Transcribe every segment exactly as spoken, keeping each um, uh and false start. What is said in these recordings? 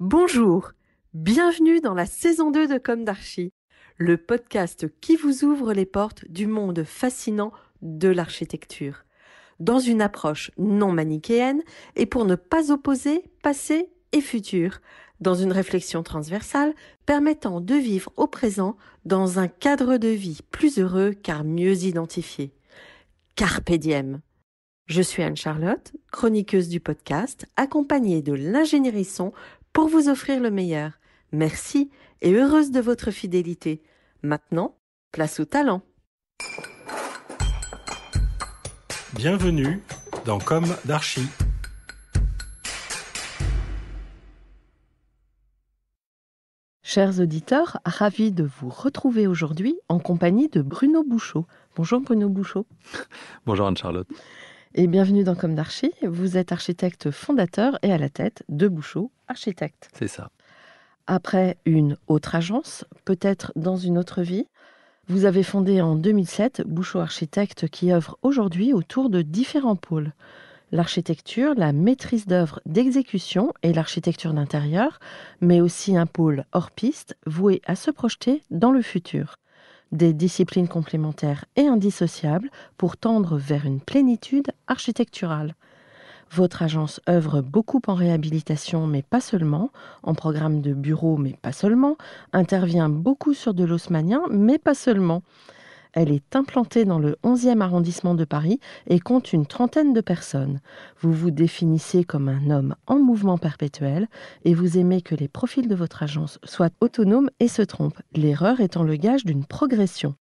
Bonjour, bienvenue dans la saison deux de Comme d'Archi, le podcast qui vous ouvre les portes du monde fascinant de l'architecture, dans une approche non manichéenne et pour ne pas opposer passé et futur, dans une réflexion transversale permettant de vivre au présent dans un cadre de vie plus heureux car mieux identifié. Carpe diem. Je suis Anne-Charlotte, chroniqueuse du podcast, accompagnée de l'ingénierie son pour vous offrir le meilleur. Merci et heureuse de votre fidélité. Maintenant, place au talent. Bienvenue dans Comme d'Archi. Chers auditeurs, ravis de vous retrouver aujourd'hui en compagnie de Bruno Bouchaud. Bonjour Bruno Bouchaud. Bonjour Anne-Charlotte. Et bienvenue dans Comme d'Archi, vous êtes architecte fondateur et à la tête de Bouchaud Architectes. C'est ça. Après une autre agence, peut-être dans une autre vie, vous avez fondé en deux mille sept Bouchaud Architectes qui œuvre aujourd'hui autour de différents pôles. L'architecture, la maîtrise d'œuvre d'exécution et l'architecture d'intérieur, mais aussi un pôle hors-piste voué à se projeter dans le futur. Des disciplines complémentaires et indissociables pour tendre vers une plénitude architecturale. Votre agence œuvre beaucoup en réhabilitation, mais pas seulement, en programme de bureau, mais pas seulement, intervient beaucoup sur de l'haussmannien, mais pas seulement. Elle est implantée dans le onzième arrondissement de Paris et compte une trentaine de personnes. Vous vous définissez comme un homme en mouvement perpétuel et vous aimez que les profils de votre agence soient autonomes et se trompent, l'erreur étant le gage d'une progression.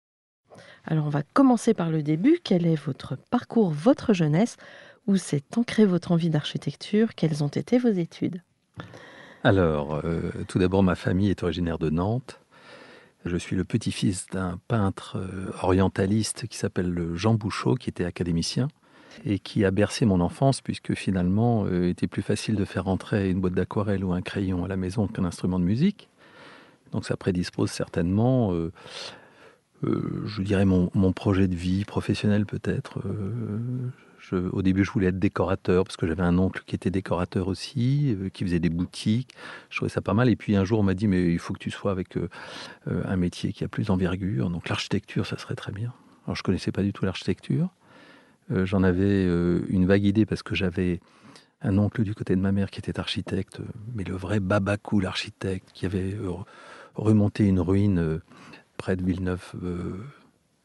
Alors on va commencer par le début. Quel est votre parcours, votre jeunesse? Où s'est ancrée votre envie d'architecture? Quelles ont été vos études? Alors, euh, tout d'abord, ma famille est originaire de Nantes. Je suis le petit-fils d'un peintre orientaliste qui s'appelle Jean Bouchaud, qui était académicien et qui a bercé mon enfance, puisque finalement, il était plus facile de faire rentrer une boîte d'aquarelle ou un crayon à la maison qu'un instrument de musique. Donc ça prédispose certainement, euh, euh, je dirais, mon, mon projet de vie professionnel peut-être. Euh, je, au début, je voulais être décorateur, parce que j'avais un oncle qui était décorateur aussi, euh, qui faisait des boutiques. Je trouvais ça pas mal. Et puis un jour, on m'a dit, mais il faut que tu sois avec euh, un métier qui a plus d'envergure. Donc l'architecture, ça serait très bien. Alors je ne connaissais pas du tout l'architecture. Euh, j'en avais euh, une vague idée, parce que j'avais un oncle du côté de ma mère qui était architecte, mais le vrai Babacou, l'architecte, qui avait euh, remonté une ruine euh, près de Villeneuve, euh,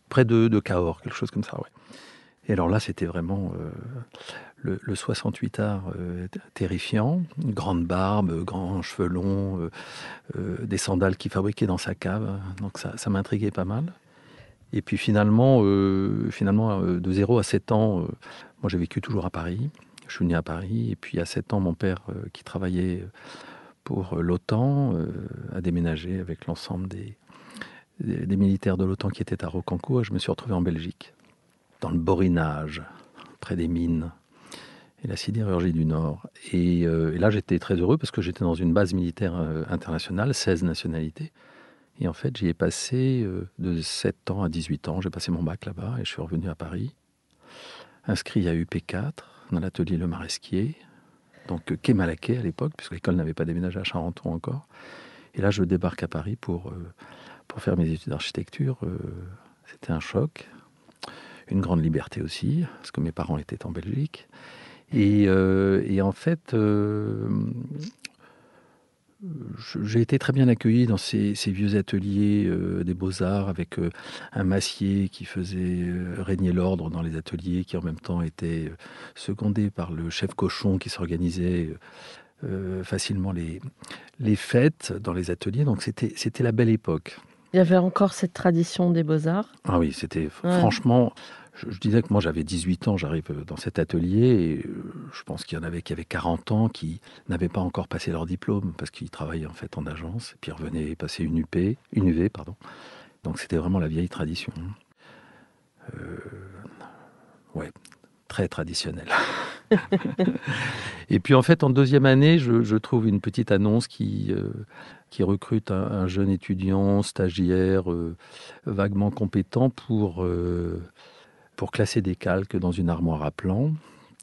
près de, de Cahors, quelque chose comme ça, ouais. Et alors là, c'était vraiment euh, le, le soixante-huit art euh, terrifiant. Une grande barbe, grands cheveux longs, euh, euh, des sandales qu'il fabriquait dans sa cave. Donc ça, ça m'intriguait pas mal. Et puis finalement, euh, finalement euh, de zéro à sept ans, euh, moi j'ai vécu toujours à Paris. Je suis né à Paris. Et puis à sept ans, mon père, euh, qui travaillait pour l'OTAN, euh, a déménagé avec l'ensemble des, des, des militaires de l'OTAN qui étaient à Rocancourt. Et je me suis retrouvé en Belgique, dans le Borinage, près des mines et la sidérurgie du Nord. Et, euh, et là, j'étais très heureux parce que j'étais dans une base militaire euh, internationale, seize nationalités. Et en fait, j'y ai passé euh, de sept ans à dix-huit ans. J'ai passé mon bac là-bas et je suis revenu à Paris, inscrit à U P quatre, dans l'atelier Le Maresquier, donc Quai Malaquais à l'époque, puisque l'école n'avait pas déménagé à Charenton encore. Et là, je débarque à Paris pour, euh, pour faire mes études d'architecture. Euh, c'était un choc. Une grande liberté aussi, parce que mes parents étaient en Belgique. Et, euh, et en fait, euh, j'ai été très bien accueilli dans ces, ces vieux ateliers euh, des Beaux-Arts, avec euh, un massier qui faisait euh, régner l'ordre dans les ateliers, qui en même temps était secondé par le chef cochon qui s'organisait euh, facilement les, les fêtes dans les ateliers. Donc c'était, c'était la belle époque. Il y avait encore cette tradition des Beaux-Arts. Ah oui, c'était ouais. Franchement, je, je disais que moi j'avais dix-huit ans, j'arrive dans cet atelier, et je pense qu'il y en avait qui avaient quarante ans, qui n'avaient pas encore passé leur diplôme, parce qu'ils travaillaient en fait en agence, et puis ils revenaient passer une U P, une U V, pardon. Donc c'était vraiment la vieille tradition. Euh, ouais, très traditionnelle. Et puis en fait, en deuxième année, je, je trouve une petite annonce qui, euh, qui recrute un, un jeune étudiant, stagiaire, euh, vaguement compétent pour, euh, pour classer des calques dans une armoire à plans.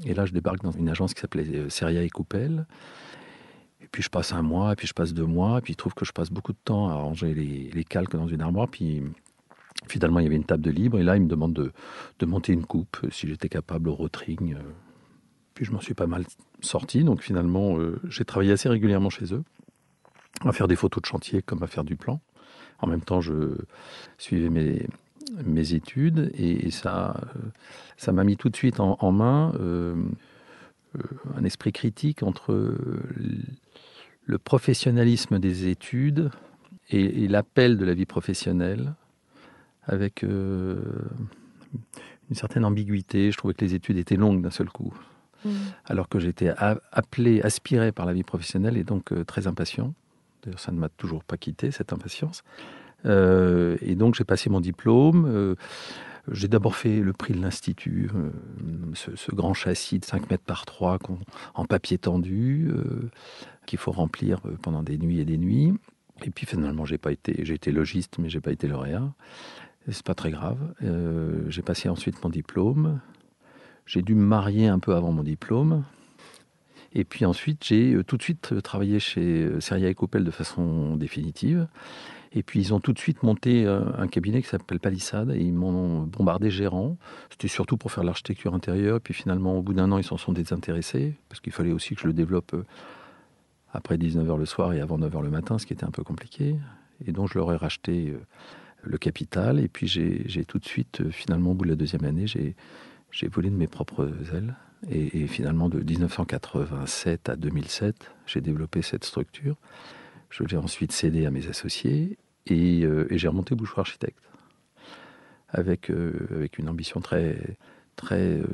Et là, je débarque dans une agence qui s'appelait Sérié et Coupel. puis je passe un mois, et puis je passe deux mois, et puis il trouve que je passe beaucoup de temps à ranger les, les calques dans une armoire, puis finalement il y avait une table de libre, et là il me demande de, de monter une coupe, si j'étais capable au rotring. Puis je m'en suis pas mal sorti, donc finalement euh, j'ai travaillé assez régulièrement chez eux, à faire des photos de chantier comme à faire du plan. En même temps, je suivais mes, mes études et, et ça ça m'a mis tout de suite en, en main euh, euh, un esprit critique entre le professionnalisme des études et, et l'appel de la vie professionnelle, avec euh, une certaine ambiguïté. Je trouvais que les études étaient longues d'un seul coup, mmh. alors que j'étais appelé, aspiré par la vie professionnelle et donc euh, très impatient. D'ailleurs, ça ne m'a toujours pas quitté, cette impatience. Euh, et donc, j'ai passé mon diplôme. Euh, j'ai d'abord fait le prix de l'Institut, euh, ce, ce grand châssis de cinq mètres par trois en papier tendu, euh, qu'il faut remplir pendant des nuits et des nuits. Et puis, finalement, j'ai pas été, j'ai été logiste, mais je n'ai pas été lauréat. C'est pas très grave. Euh, j'ai passé ensuite mon diplôme. J'ai dû me marier un peu avant mon diplôme. Et puis ensuite, j'ai tout de suite travaillé chez Sérié et Coupel de façon définitive. Et puis, ils ont tout de suite monté un cabinet qui s'appelle Palissade et ils m'ont bombardé gérant. C'était surtout pour faire l'architecture intérieure. Et puis finalement, au bout d'un an, ils s'en sont désintéressés parce qu'il fallait aussi que je le développe après dix-neuf heures le soir et avant neuf heures le matin, ce qui était un peu compliqué. Et donc, je leur ai racheté le capital. Et puis, j'ai, j'ai tout de suite, finalement, au bout de la deuxième année, j'ai, j'ai volé de mes propres ailes. Et, et finalement, de dix-neuf cent quatre-vingt-sept à deux mille sept, j'ai développé cette structure. Je l'ai ensuite cédée à mes associés et, euh, et j'ai remonté Bouchaud Architectes avec, euh, avec une ambition très, très, euh,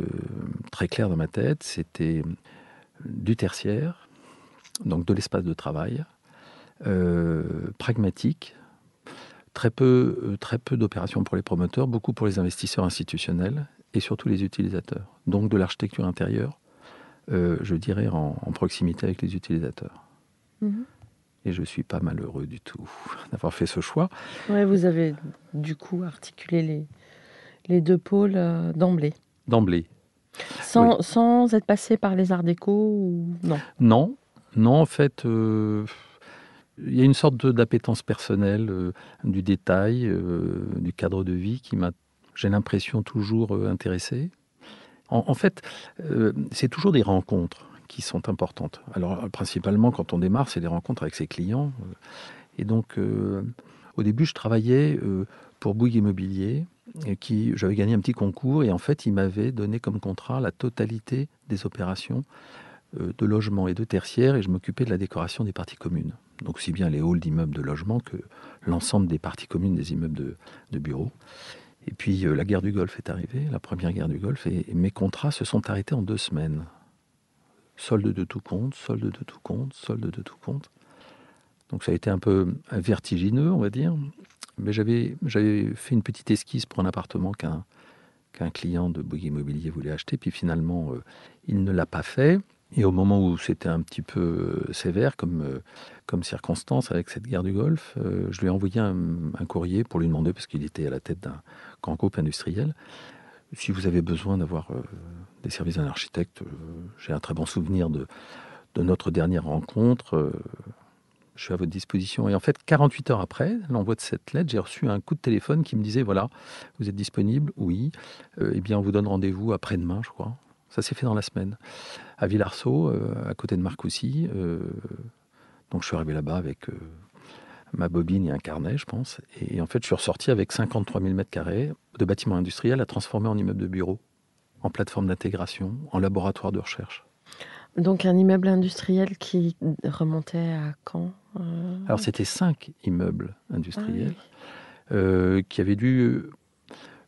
très claire dans ma tête. C'était du tertiaire, donc de l'espace de travail, euh, pragmatique, très peu, très peu d'opérations pour les promoteurs, beaucoup pour les investisseurs institutionnels et surtout les utilisateurs. Donc de l'architecture intérieure, euh, je dirais, en, en proximité avec les utilisateurs. Mmh. Et je ne suis pas malheureux du tout d'avoir fait ce choix. Ouais, vous avez du coup articulé les, les deux pôles euh, d'emblée. D'emblée. Sans, oui. sans être passé par les arts déco ou... Non. Non, non, en fait... Euh... Il y a une sorte d'appétence personnelle, euh, du détail, euh, du cadre de vie qui m'a, j'ai l'impression, toujours euh, intéressé. En, en fait, euh, c'est toujours des rencontres qui sont importantes. Alors, principalement, quand on démarre, c'est des rencontres avec ses clients. Et donc, euh, au début, je travaillais euh, pour Bouygues Immobilier, et qui, j'avais gagné un petit concours, et en fait, il m'avait donné comme contrat la totalité des opérations euh, de logement et de tertiaire, et je m'occupais de la décoration des parties communes. Donc aussi bien les halls d'immeubles de logement que l'ensemble des parties communes des immeubles de, de bureaux. Et puis euh, la guerre du Golfe est arrivée, la première guerre du Golfe, et, et mes contrats se sont arrêtés en deux semaines. Solde de tout compte, solde de tout compte, solde de tout compte. Donc ça a été un peu vertigineux, on va dire. Mais j'avais, j'avais fait une petite esquisse pour un appartement qu'un, qu'un client de Bouygues Immobilier voulait acheter. Puis finalement, euh, il ne l'a pas fait. Et au moment où c'était un petit peu sévère comme, comme circonstance avec cette guerre du Golfe, euh, je lui ai envoyé un, un courrier pour lui demander, parce qu'il était à la tête d'un grand groupe industriel, si vous avez besoin d'avoir euh, des services d'un architecte, euh, j'ai un très bon souvenir de, de notre dernière rencontre, euh, je suis à votre disposition. Et en fait, quarante-huit heures après l'envoi de cette lettre, j'ai reçu un coup de téléphone qui me disait, voilà, vous êtes disponible? Oui. Euh, eh bien, on vous donne rendez-vous après-demain, je crois. Ça s'est fait dans la semaine, à Villarceau, euh, à côté de Marcoussi. Euh, donc je suis arrivé là-bas avec euh, ma bobine et un carnet, je pense. Et en fait, je suis ressorti avec cinquante-trois mille mètres carrés de bâtiments industriels à transformer en immeuble de bureau, en plateforme d'intégration, en laboratoire de recherche. Donc un immeuble industriel qui remontait à quand euh... Alors c'était cinq immeubles industriels ah, oui. euh, qui avaient dû...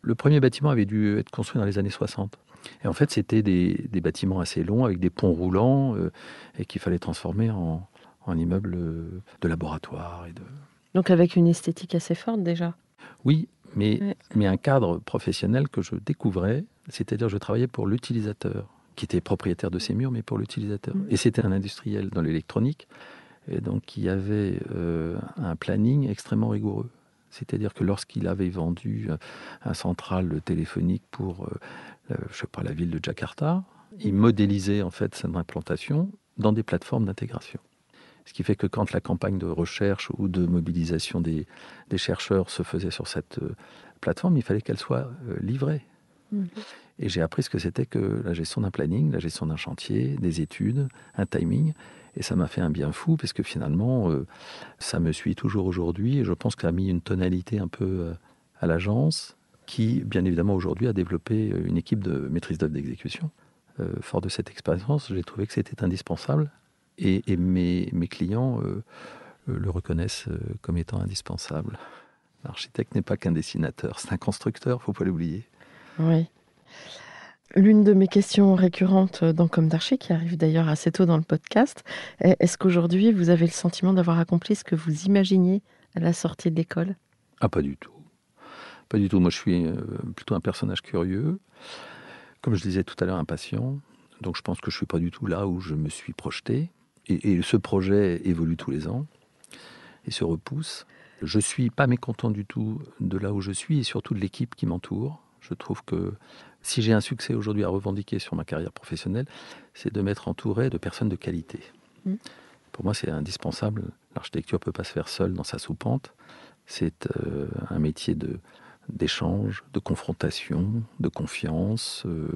Le premier bâtiment avait dû être construit dans les années soixante. Et en fait, c'était des, des bâtiments assez longs, avec des ponts roulants, euh, et qu'il fallait transformer en, en immeuble de laboratoire. Et de... Donc avec une esthétique assez forte déjà. Oui, mais, ouais. mais un cadre professionnel que je découvrais, c'est-à-dire je travaillais pour l'utilisateur, qui était propriétaire de ces murs, mais pour l'utilisateur. Mmh. Et c'était un industriel dans l'électronique, et donc il y avait euh, un planning extrêmement rigoureux. C'est-à-dire que lorsqu'il avait vendu un central téléphonique pour, euh, je sais pas, la ville de Jakarta, il modélisait en fait son implantation dans des plateformes d'intégration. Ce qui fait que quand la campagne de recherche ou de mobilisation des, des chercheurs se faisait sur cette euh, plateforme, il fallait qu'elle soit euh, livrée. Mmh. Et j'ai appris ce que c'était que la gestion d'un planning, la gestion d'un chantier, des études, un timing. Et ça m'a fait un bien fou, parce que finalement, euh, ça me suit toujours aujourd'hui. Et je pense que ça a mis une tonalité un peu euh, à l'agence, qui, bien évidemment, aujourd'hui, a développé une équipe de maîtrise d'œuvre d'exécution. Euh, fort de cette expérience, j'ai trouvé que c'était indispensable. Et, et mes, mes clients euh, euh, le reconnaissent euh, comme étant indispensable. L'architecte n'est pas qu'un dessinateur, c'est un constructeur, il ne faut pas l'oublier. Oui. L'une de mes questions récurrentes dans Comme d'Archi, qui arrive d'ailleurs assez tôt dans le podcast, est, est-ce qu'aujourd'hui vous avez le sentiment d'avoir accompli ce que vous imaginiez à la sortie de l'école ? Ah, pas du tout. Pas du tout. Moi, je suis euh, plutôt un personnage curieux, comme je disais tout à l'heure, impatient. Donc, je pense que je ne suis pas du tout là où je me suis projeté. Et, et ce projet évolue tous les ans et se repousse. Je ne suis pas mécontent du tout de là où je suis et surtout de l'équipe qui m'entoure. Je trouve que si j'ai un succès aujourd'hui à revendiquer sur ma carrière professionnelle, c'est de m'être entouré de personnes de qualité. Mmh. Pour moi, c'est indispensable. L'architecture ne peut pas se faire seule dans sa soupente. C'est euh, un métier de, d'échange, de confrontation, de confiance, euh,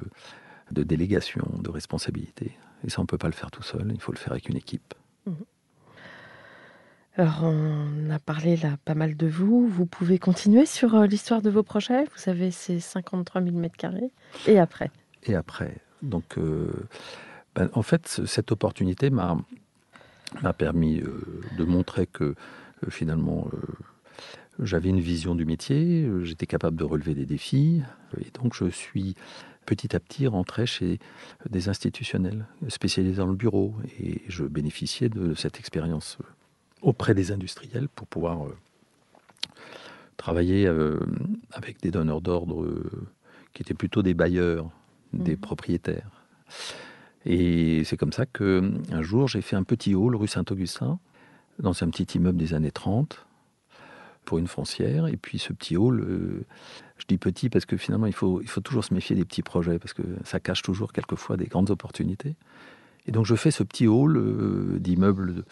de délégation, de responsabilité. Et ça, on ne peut pas le faire tout seul, il faut le faire avec une équipe. Mmh. Alors, on a parlé là pas mal de vous. Vous pouvez continuer sur euh, l'histoire de vos projets. Vous avez ces cinquante-trois mille mètres carrés. Et après ? Et après. Donc, euh, ben, en fait, cette opportunité m'a, m'a permis euh, de montrer que, euh, finalement, euh, j'avais une vision du métier. J'étais capable de relever des défis. Et donc, je suis petit à petit rentré chez des institutionnels spécialisés dans le bureau. Et je bénéficiais de cette expérience auprès des industriels pour pouvoir euh, travailler euh, avec des donneurs d'ordre euh, qui étaient plutôt des bailleurs, mmh. des propriétaires. Et c'est comme ça qu'un jour, j'ai fait un petit hall rue Saint-Augustin, dans un petit immeuble des années trente, pour une foncière. Et puis ce petit hall, euh, je dis petit parce que finalement, il faut, il faut toujours se méfier des petits projets, parce que ça cache toujours quelquefois des grandes opportunités. Et donc je fais ce petit hall euh, d'immeubles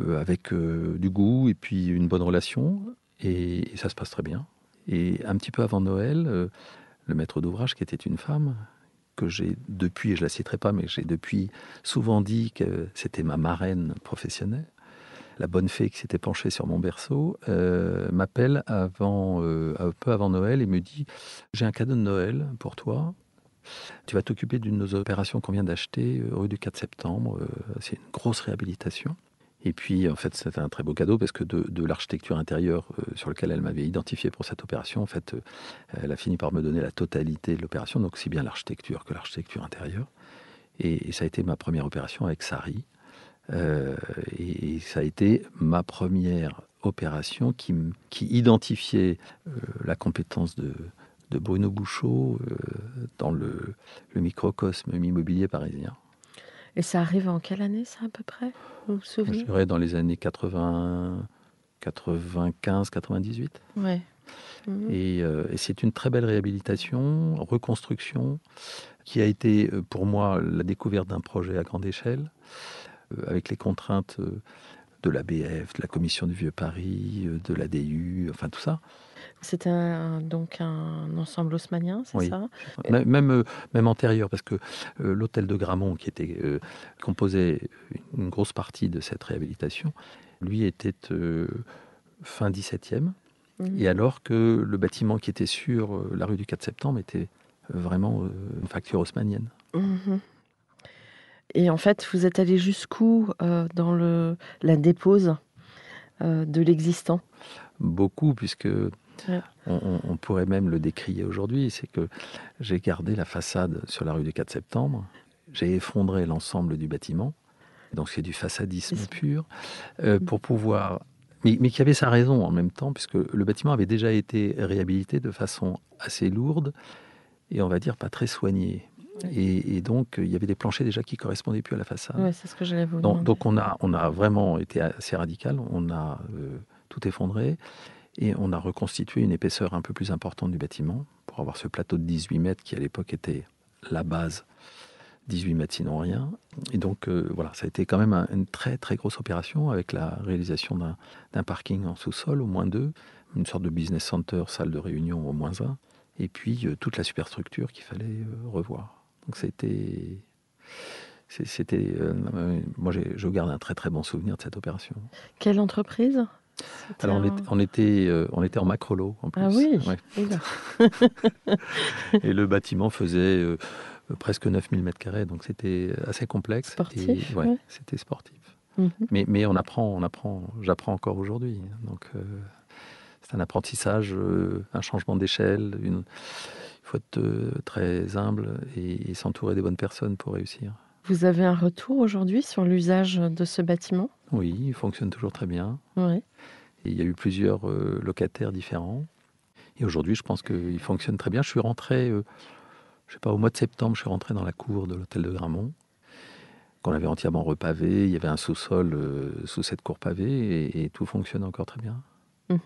Euh, avec euh, du goût et puis une bonne relation, et, et ça se passe très bien. Et un petit peu avant Noël, euh, le maître d'ouvrage, qui était une femme, que j'ai depuis, et je ne la citerai pas, mais j'ai depuis souvent dit que c'était ma marraine professionnelle, la bonne fée qui s'était penchée sur mon berceau, euh, m'appelle avant, euh, un peu avant Noël et me dit « J'ai un cadeau de Noël pour toi. Tu vas t'occuper d'une de nos opérations qu'on vient d'acheter, rue du quatre septembre. Euh, c'est une grosse réhabilitation. » Et puis, en fait, c'était un très beau cadeau parce que de, de l'architecture intérieure euh, sur laquelle elle m'avait identifié pour cette opération, en fait, euh, elle a fini par me donner la totalité de l'opération, donc si bien l'architecture que l'architecture intérieure. Et, et ça a été ma première opération avec Sari. Euh, et, et ça a été ma première opération qui, qui identifiait euh, la compétence de, de Bruno Bouchaud euh, dans le, le microcosme immobilier parisien. Et ça arrive en quelle année, ça, à peu près ? Vous vous souvenez ? Je dirais dans les années quatre-vingts, quatre-vingt-quinze, quatre-vingt-dix-huit. Ouais. Mmh. Et, euh, et c'est une très belle réhabilitation, reconstruction, qui a été pour moi la découverte d'un projet à grande échelle, euh, avec les contraintes euh, de l'A B F, de la Commission du Vieux-Paris, euh, de l'A D U, enfin tout ça. C'était un, donc un ensemble haussmannien, c'est oui. ça même, même antérieur, parce que euh, l'hôtel de Grammont, qui était, euh, composait une grosse partie de cette réhabilitation, lui était euh, fin dix-septième, mmh. et alors que le bâtiment qui était sur euh, la rue du quatre septembre était vraiment euh, une facture haussmannienne. Mmh. Et en fait, vous êtes allé jusqu'où euh, dans le, la dépose euh, de l'existant ? Beaucoup, puisque... Ouais. On, on pourrait même le décrier aujourd'hui, c'est que j'ai gardé la façade sur la rue du quatre septembre, j'ai effondré l'ensemble du bâtiment, donc c'est du façadisme c'est... pur, euh, pour pouvoir... Mais, mais qui avait sa raison en même temps, puisque le bâtiment avait déjà été réhabilité de façon assez lourde, et on va dire pas très soignée. Ouais. Et, et donc il y avait des planchers déjà qui ne correspondaient plus à la façade. Ouais, c'est ce que j'allais vous demander. Donc, donc on, a, on a vraiment été assez radical, on a euh, tout effondré. Et on a reconstitué une épaisseur un peu plus importante du bâtiment pour avoir ce plateau de dix-huit mètres qui, à l'époque, était la base dix-huit mètres sinon rien. Et donc euh, voilà, ça a été quand même un, une très très grosse opération avec la réalisation d'un, d'un parking en sous-sol, au moins deux, une sorte de business center, salle de réunion, au moins un, et puis euh, toute la superstructure qu'il fallait euh, revoir. Donc c'était... c'était euh, moi, je garde un très très bon souvenir de cette opération. Quelle entreprise ? C'était Alors, on était, on, était, euh, on était en macrolo, en plus. Ah oui, ouais. Et le bâtiment faisait euh, presque neuf mille mètres carrés, donc c'était assez complexe. Sportif, et, ouais, ouais. C'était sportif. Mm-hmm. Mais, mais on apprend, on apprend, j'apprends encore aujourd'hui. Donc, euh, c'est un apprentissage, euh, un changement d'échelle. Une... Il faut être euh, très humble et, et s'entourer des bonnes personnes pour réussir. Vous avez un retour aujourd'hui sur l'usage de ce bâtiment ? Oui, il fonctionne toujours très bien. Oui. Et il y a eu plusieurs locataires différents. Et aujourd'hui, je pense qu'il fonctionne très bien. Je suis rentré, euh, je sais pas, au mois de septembre, je suis rentré dans la cour de l'hôtel de Grammont, qu'on avait entièrement repavé. Il y avait un sous-sol euh, sous cette cour pavée et, et tout fonctionne encore très bien. Mmh.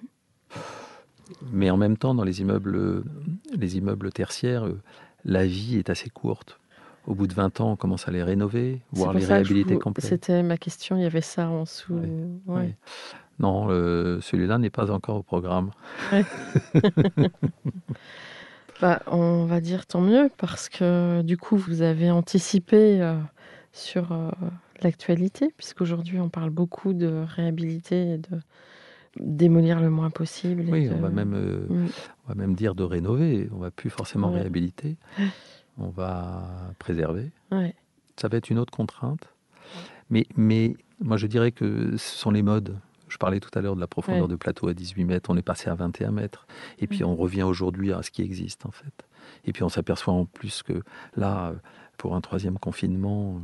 Mais en même temps, dans les immeubles, les immeubles tertiaires, euh, la vie est assez courte. Au bout de vingt ans, on commence à les rénover, voire les réhabiliter vous... complètement. C'était ma question, il y avait ça en dessous. Ouais, ouais. Ouais. Non, euh, celui-là n'est pas encore au programme. Ouais. Bah, on va dire tant mieux, parce que du coup, vous avez anticipé euh, sur euh, l'actualité, puisqu'aujourd'hui, on parle beaucoup de réhabiliter et de démolir le moins possible. Oui, de... on, va même, euh, mmh. on va même dire de rénover, on ne va plus forcément ouais. réhabiliter. On va préserver. Ouais. Ça va être une autre contrainte. Mais, mais moi, je dirais que ce sont les modes. Je parlais tout à l'heure de la profondeur ouais. de plateau à dix-huit mètres. On est passé à vingt et un mètres. Et ouais. puis, on revient aujourd'hui à ce qui existe, en fait. Et puis, on s'aperçoit en plus que là, pour un troisième confinement,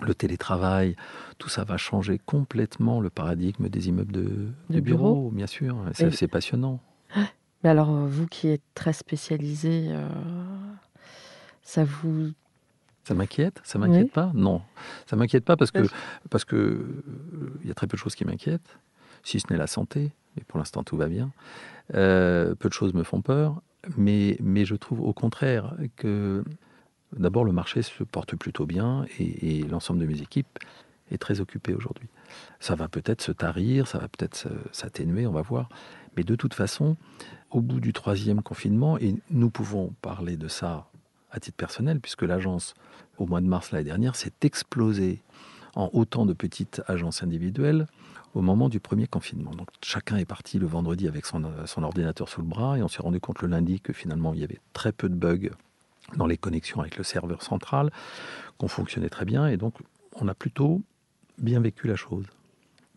le télétravail, tout ça va changer complètement le paradigme des immeubles de, de bureaux, bureau, bien sûr. C'est, Et... c'est passionnant. Mais alors, vous qui êtes très spécialisé... Euh... Ça vous... Ça m'inquiète ? Ça m'inquiète oui. pas ? Non. Ça m'inquiète pas parce que parce que il y a très peu de choses qui m'inquiètent, si ce n'est la santé, mais pour l'instant tout va bien. Euh, peu de choses me font peur, mais, mais je trouve au contraire que d'abord le marché se porte plutôt bien et, et l'ensemble de mes équipes est très occupé aujourd'hui. Ça va peut-être se tarir, ça va peut-être s'atténuer, on va voir. Mais de toute façon, au bout du troisième confinement, et nous pouvons parler de ça à titre personnel, puisque l'agence, au mois de mars l'année dernière, s'est explosée en autant de petites agences individuelles au moment du premier confinement. Donc chacun est parti le vendredi avec son, son ordinateur sous le bras, et on s'est rendu compte le lundi que finalement il y avait très peu de bugs dans les connexions avec le serveur central, qu'on fonctionnait très bien, et donc on a plutôt bien vécu la chose.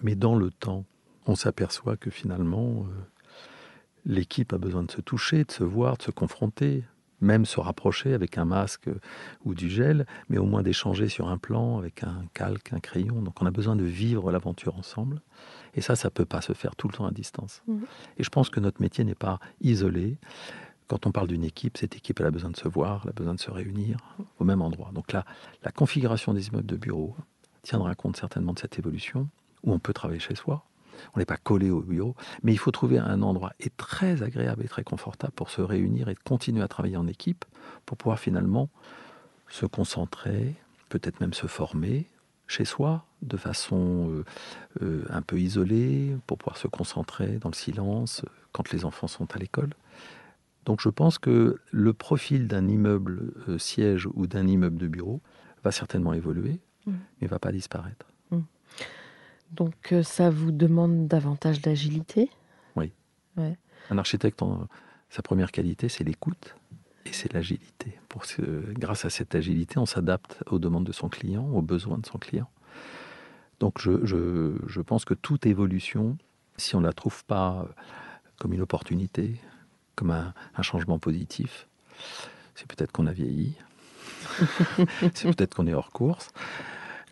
Mais dans le temps, on s'aperçoit que finalement, euh, l'équipe a besoin de se toucher, de se voir, de se confronter, même se rapprocher avec un masque ou du gel, mais au moins d'échanger sur un plan avec un calque, un crayon. Donc on a besoin de vivre l'aventure ensemble. Et ça, ça ne peut pas se faire tout le temps à distance. Mmh. Et je pense que notre métier n'est pas isolé. Quand on parle d'une équipe, cette équipe, elle a besoin de se voir, elle a besoin de se réunir au même endroit. Donc là, la configuration des immeubles de bureaux tiendra compte certainement de cette évolution, où on peut travailler chez soi. On n'est pas collé au bureau, mais il faut trouver un endroit et très agréable et très confortable pour se réunir et continuer à travailler en équipe, pour pouvoir finalement se concentrer, peut-être même se former chez soi, de façon euh, euh, un peu isolée, pour pouvoir se concentrer dans le silence quand les enfants sont à l'école. Donc je pense que le profil d'un immeuble euh, siège ou d'un immeuble de bureau va certainement évoluer, mmh. mais ne va pas disparaître. Mmh. Donc ça vous demande davantage d'agilité ? Oui. Ouais. Un architecte, en, sa première qualité, c'est l'écoute et c'est l'agilité. Pour ce, grâce à cette agilité, on s'adapte aux demandes de son client, aux besoins de son client. Donc je, je, je pense que toute évolution, si on ne la trouve pas comme une opportunité, comme un, un changement positif, c'est peut-être qu'on a vieilli, c'est peut-être qu'on est hors course.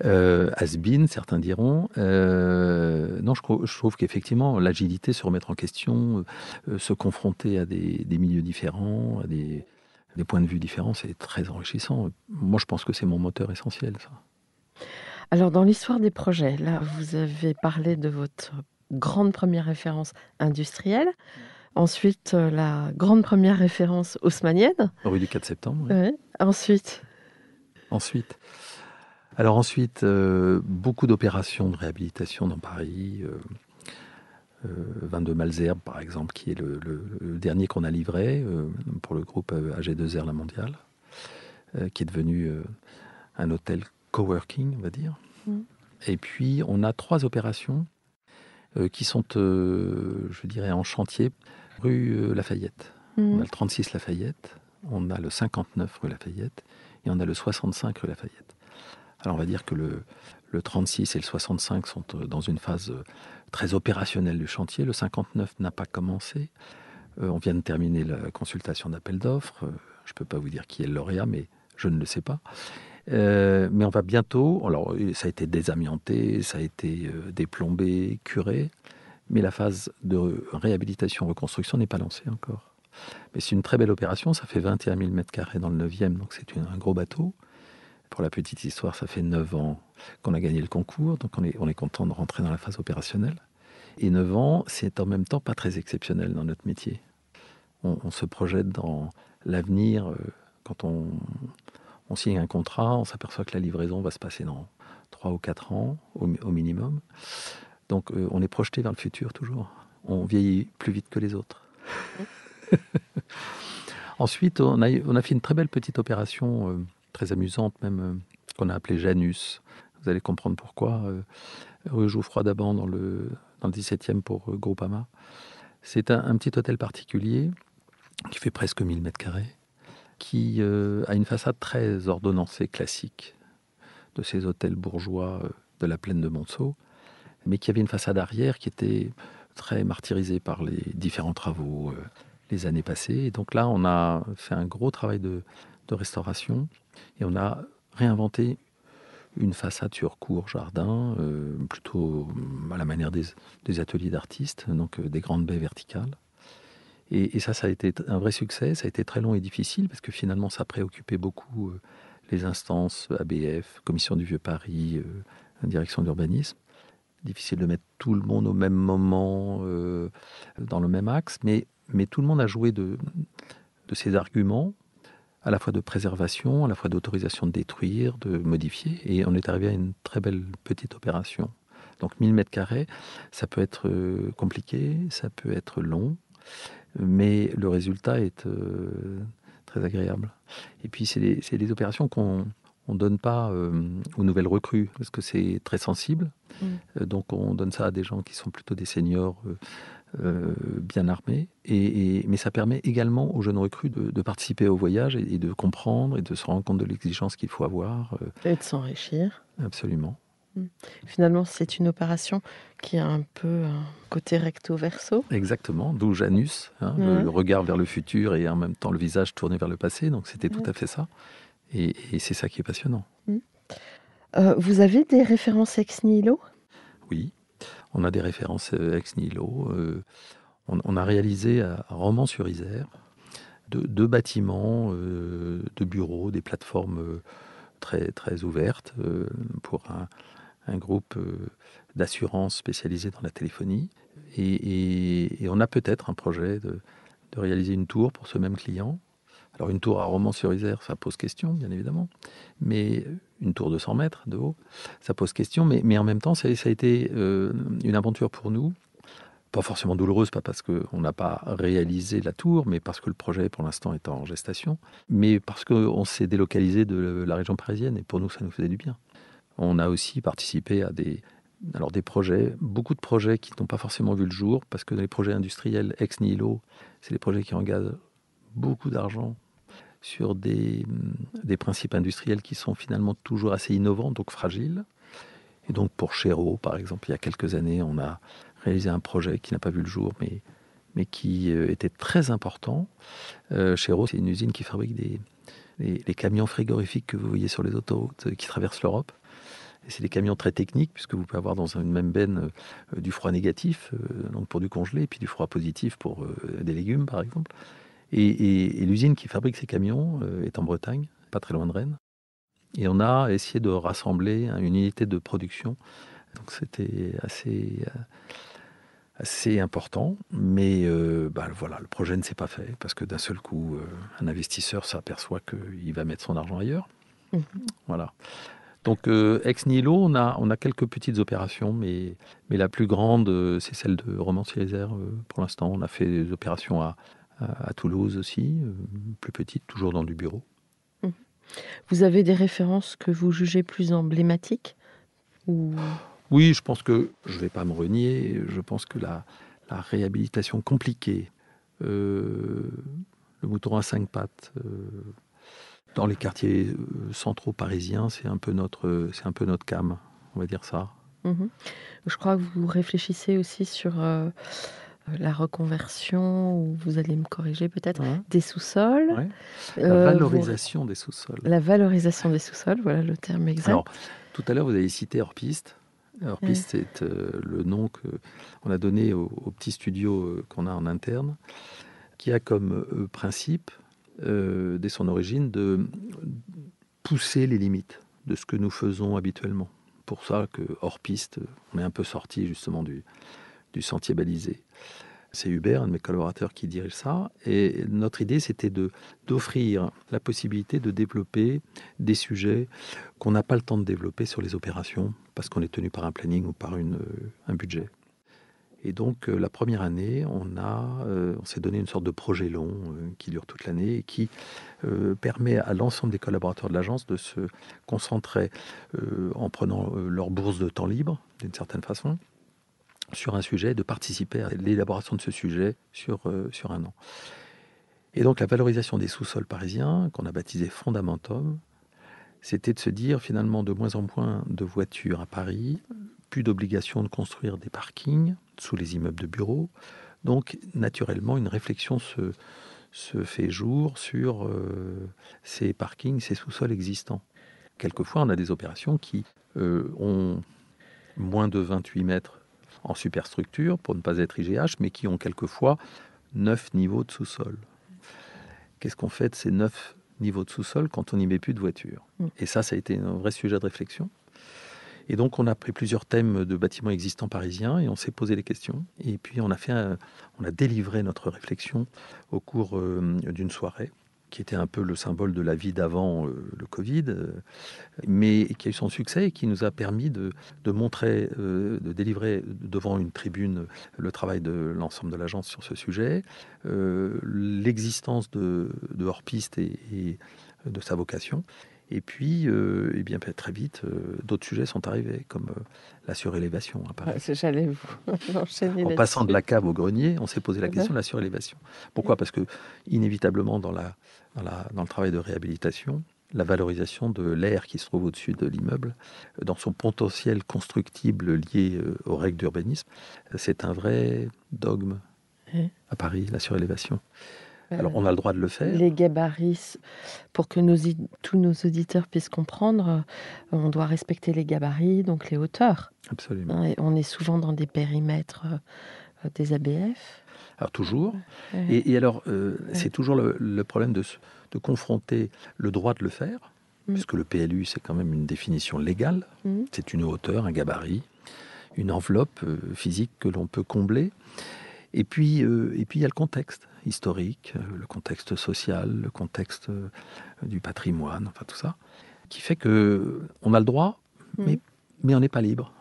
Euh, has-been, certains diront. Euh, non, je, je trouve qu'effectivement, l'agilité, se remettre en question, euh, se confronter à des, des milieux différents, à des, des points de vue différents, c'est très enrichissant. Moi, je pense que c'est mon moteur essentiel, ça. Alors, dans l'histoire des projets, là, vous avez parlé de votre grande première référence industrielle. Ensuite, la grande première référence haussmannienne. Rue du quatre septembre. Oui. Ouais. Ensuite... Ensuite, alors ensuite euh, beaucoup d'opérations de réhabilitation dans Paris. Euh, Euh, vingt-deux Malesherbes, par exemple, qui est le, le, le dernier qu'on a livré euh, pour le groupe A G deux R La Mondiale, euh, qui est devenu euh, un hôtel coworking, on va dire. Mmh. Et puis, on a trois opérations euh, qui sont, euh, je dirais, en chantier. Rue euh, Lafayette. Mmh. On a le trente-six Lafayette, on a le cinquante-neuf rue Lafayette et on a le soixante-cinq rue Lafayette. Alors, on va dire que le, le trente-six et le soixante-cinq sont dans une phase très opérationnelle du chantier. Le cinquante-neuf n'a pas commencé. Euh, on vient de terminer la consultation d'appel d'offres. Euh, je ne peux pas vous dire qui est le lauréat, mais je ne le sais pas. Euh, mais on va bientôt... Alors, ça a été désamianté, ça a été euh, déplombé, curé. Mais la phase de réhabilitation-reconstruction n'est pas lancée encore. Mais c'est une très belle opération. Ça fait vingt et un mille mètres carrés dans le neuvième, donc c'est une, un gros bateau. Pour la petite histoire, ça fait neuf ans qu'on a gagné le concours, donc on est, on est content de rentrer dans la phase opérationnelle. Et neuf ans, c'est en même temps pas très exceptionnel dans notre métier. On, on se projette dans l'avenir. Quand on, on signe un contrat, on s'aperçoit que la livraison va se passer dans trois ou quatre ans, au, au minimum. Donc euh, on est projeté vers le futur toujours. On vieillit plus vite que les autres. Ensuite, on a, on a fait une très belle petite opération... Euh, très amusante même, euh, qu'on a appelée Janus. Vous allez comprendre pourquoi. Euh, rue Jouffroy d'Aban dans le, dans le dix-septième pour euh, Groupama. C'est un, un petit hôtel particulier qui fait presque mille mètres carrés, qui euh, a une façade très ordonnancée, classique, de ces hôtels bourgeois euh, de la plaine de Monceau, mais qui avait une façade arrière qui était très martyrisée par les différents travaux euh, les années passées. Et donc là, on a fait un gros travail de, de restauration. Et on a réinventé une façade sur cour-jardin, euh, plutôt à la manière des, des ateliers d'artistes, donc euh, des grandes baies verticales. Et, et ça, ça a été un vrai succès. Ça a été très long et difficile, parce que finalement, ça préoccupait beaucoup euh, les instances A B F, Commission du Vieux-Paris, euh, Direction de l'urbanisme. Difficile de mettre tout le monde au même moment, euh, dans le même axe, mais, mais tout le monde a joué de, de ses arguments, à la fois de préservation, à la fois d'autorisation de détruire, de modifier, et on est arrivé à une très belle petite opération. Donc mille mètres carrés, ça peut être compliqué, ça peut être long, mais le résultat est euh, très agréable. Et puis c'est des, c'est des opérations qu'on ne donne pas euh, aux nouvelles recrues, parce que c'est très sensible, mmh. donc on donne ça à des gens qui sont plutôt des seniors, euh, Euh, bien armé, et, et, mais ça permet également aux jeunes recrues de, de participer au voyage et, et de comprendre et de se rendre compte de l'exigence qu'il faut avoir. Euh. Et de s'enrichir. Absolument. Mmh. Finalement, c'est une opération qui a un peu un côté recto-verso. Exactement, d'où Janus, hein, mmh. le, le regard vers le futur et en même temps le visage tourné vers le passé, donc c'était mmh. tout à fait ça. Et, et c'est ça qui est passionnant. Mmh. Euh, vous avez des références ex nihilo ? Oui. On a des références ex nihilo. Euh, on, on a réalisé à Romans-sur-Isère deux, deux bâtiments, euh, deux bureaux, des plateformes euh, très, très ouvertes euh, pour un, un groupe euh, d'assurance spécialisé dans la téléphonie. Et, et, et on a peut-être un projet de, de réaliser une tour pour ce même client. Alors une tour à Romans-sur-Isère, ça pose question, bien évidemment, mais une tour de cent mètres de haut, ça pose question, mais, mais en même temps, ça, ça a été euh, une aventure pour nous, pas forcément douloureuse, pas parce qu'on n'a pas réalisé la tour, mais parce que le projet, pour l'instant, est en gestation, mais parce qu'on s'est délocalisé de la région parisienne, et pour nous, ça nous faisait du bien. On a aussi participé à des, alors des projets, beaucoup de projets qui n'ont pas forcément vu le jour, parce que les projets industriels ex nihilo, c'est les projets qui engagent beaucoup d'argent sur des, des principes industriels qui sont finalement toujours assez innovants, donc fragiles. Et donc pour Chéreau, par exemple, il y a quelques années, on a réalisé un projet qui n'a pas vu le jour, mais, mais qui était très important. Euh, Chéreau, c'est une usine qui fabrique des, des, les camions frigorifiques que vous voyez sur les autoroutes qui traversent l'Europe. Et c'est des camions très techniques, puisque vous pouvez avoir dans une même benne euh, du froid négatif, euh, donc pour du congelé, et puis du froid positif pour euh, des légumes, par exemple. Et, et, et l'usine qui fabrique ces camions euh, est en Bretagne, pas très loin de Rennes. Et on a essayé de rassembler hein, une unité de production. Donc c'était assez, euh, assez important. Mais euh, bah, voilà, le projet ne s'est pas fait, parce que d'un seul coup, euh, un investisseur s'aperçoit qu'il va mettre son argent ailleurs. Mmh. Voilà. Donc, euh, ex nihilo, on a, on a quelques petites opérations, mais, mais la plus grande, euh, c'est celle de Romans-sur-Isère. Euh, pour l'instant, on a fait des opérations à, à, à Toulouse aussi, euh, plus petites, toujours dans du bureau. Mmh. Vous avez des références que vous jugez plus emblématiques ou... Oui, je pense que, je ne vais pas me renier, je pense que la, la réhabilitation compliquée, euh, le mouton à cinq pattes... Euh, Dans les quartiers centraux parisiens, c'est un peu notre, c'est un peu notre cam, on va dire ça. Mmh. Je crois que vous réfléchissez aussi sur euh, la reconversion, ou vous allez me corriger peut-être, ouais. des sous-sols. Ouais. La euh, valorisation vous... des sous-sols. La valorisation des sous-sols, voilà le terme exact. Alors, tout à l'heure, vous avez cité Hors-Piste. Hors-Piste, ouais. c'est euh, le nom qu'on a donné au, au petit studio euh, qu'on a en interne, qui a comme euh, principe... Euh, dès son origine, de pousser les limites de ce que nous faisons habituellement. Pour ça que Hors-Piste, on est un peu sorti justement du, du sentier balisé. C'est Hubert, un de mes collaborateurs, qui dirige ça. Et notre idée, c'était de, d'offrir la possibilité de développer des sujets qu'on n'a pas le temps de développer sur les opérations, parce qu'on est tenu par un planning ou par une, un budget. Et donc, euh, la première année, on, a, euh, on s'est donné une sorte de projet long euh, qui dure toute l'année et qui euh, permet à l'ensemble des collaborateurs de l'agence de se concentrer euh, en prenant euh, leur bourse de temps libre, d'une certaine façon, sur un sujet, de participer à l'élaboration de ce sujet sur, euh, sur un an. Et donc, la valorisation des sous-sols parisiens, qu'on a baptisé Fondamentum, c'était de se dire, finalement, de moins en moins de voitures à Paris, plus d'obligation de construire des parkings sous les immeubles de bureaux. Donc, naturellement, une réflexion se, se fait jour sur euh, ces parkings, ces sous-sols existants. Quelquefois, on a des opérations qui euh, ont moins de vingt-huit mètres en superstructure, pour ne pas être I G H, mais qui ont quelquefois neuf niveaux de sous-sol. Qu'est-ce qu'on fait de ces neuf niveaux de sous-sol quand on n'y met plus de voiture? Et ça, ça a été un vrai sujet de réflexion. Et donc, on a pris plusieurs thèmes de bâtiments existants parisiens et on s'est posé les questions. Et puis, on a, fait un, on a délivré notre réflexion au cours euh, d'une soirée qui était un peu le symbole de la vie d'avant euh, le Covid, euh, mais qui a eu son succès et qui nous a permis de, de montrer, euh, de délivrer devant une tribune le travail de l'ensemble de l'agence sur ce sujet, euh, l'existence de, de Hors-Piste et, et de sa vocation. Et puis, euh, et bien, très vite, euh, d'autres sujets sont arrivés, comme euh, la surélévation à Paris. Ouais, j'allais vous enchaîner. En passant de la cave au grenier, on s'est posé la question de la surélévation. Pourquoi ? Parce que, inévitablement, dans, la, dans, la, dans le travail de réhabilitation, la valorisation de l'air qui se trouve au-dessus de l'immeuble, dans son potentiel constructible lié aux règles d'urbanisme, c'est un vrai dogme à Paris, la surélévation. Alors, on a le droit de le faire. Les gabarits, pour que nos, tous nos auditeurs puissent comprendre, on doit respecter les gabarits, donc les hauteurs. Absolument. Et on est souvent dans des périmètres euh, des A B F. Alors, toujours. Ouais. Et, et alors, euh, ouais. c'est toujours le, le problème de, de confronter le droit de le faire, mmh. puisque le P L U, c'est quand même une définition légale. Mmh. C'est une hauteur, un gabarit, une enveloppe euh, physique que l'on peut combler. Et puis, euh, et puis, il y a le contexte historique, le contexte social, le contexte du patrimoine, enfin tout ça, qui fait qu'on a le droit, mais, mmh. mais on n'est pas libre.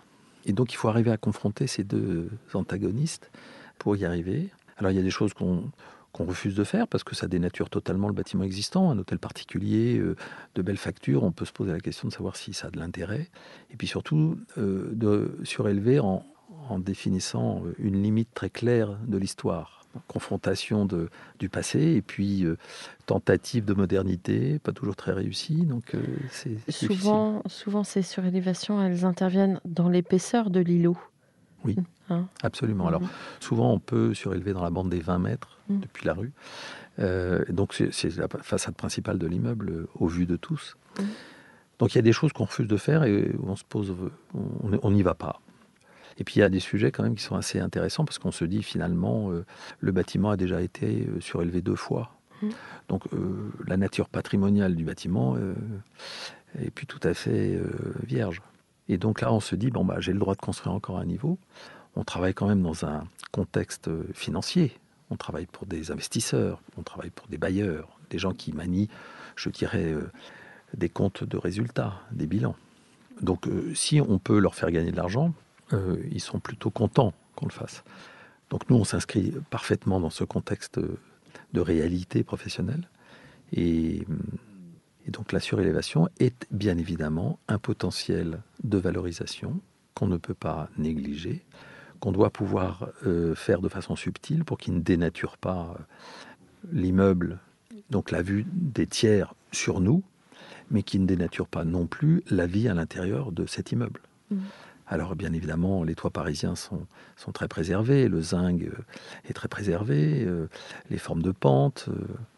Et donc, il faut arriver à confronter ces deux antagonistes pour y arriver. Alors, il y a des choses qu'on... qu'on refuse de faire, parce que ça dénature totalement le bâtiment existant. Un hôtel particulier, euh, de belles factures, on peut se poser la question de savoir si ça a de l'intérêt. Et puis surtout, euh, de surélever en, en définissant une limite très claire de l'histoire. Confrontation de, du passé, et puis euh, tentative de modernité, pas toujours très réussie, donc euh, c'est souvent, difficile. Souvent, ces surélévations, elles interviennent dans l'épaisseur de l'îlot. Oui, hein absolument. Alors, mmh. souvent, on peut surélever dans la bande des vingt mètres, mmh. depuis la rue. Euh, donc, c'est, c'est la façade principale de l'immeuble, euh, au vu de tous. Mmh. Donc, il y a des choses qu'on refuse de faire et on se pose, on n'y va pas. Et puis, il y a des sujets quand même qui sont assez intéressants parce qu'on se dit, finalement, euh, le bâtiment a déjà été surélevé deux fois. Mmh. Donc, euh, la nature patrimoniale du bâtiment euh, est plus tout à fait euh, vierge. Et donc là, on se dit, bon, bah, j'ai le droit de construire encore un niveau. On travaille quand même dans un contexte financier. On travaille pour des investisseurs, on travaille pour des bailleurs, des gens qui manient, je dirais, euh, des comptes de résultats, des bilans. Donc euh, si on peut leur faire gagner de l'argent, euh, ils sont plutôt contents qu'on le fasse. Donc nous, on s'inscrit parfaitement dans ce contexte de réalité professionnelle. Et, et donc la surélévation est bien évidemment un potentiel de valorisation qu'on ne peut pas négliger, qu'on doit pouvoir euh, faire de façon subtile pour qu'il ne dénature pas l'immeuble, donc la vue des tiers sur nous, mais qui ne dénature pas non plus la vie à l'intérieur de cet immeuble. Mmh. Alors bien évidemment, les toits parisiens sont, sont très préservés, le zinc est très préservé, les formes de pente,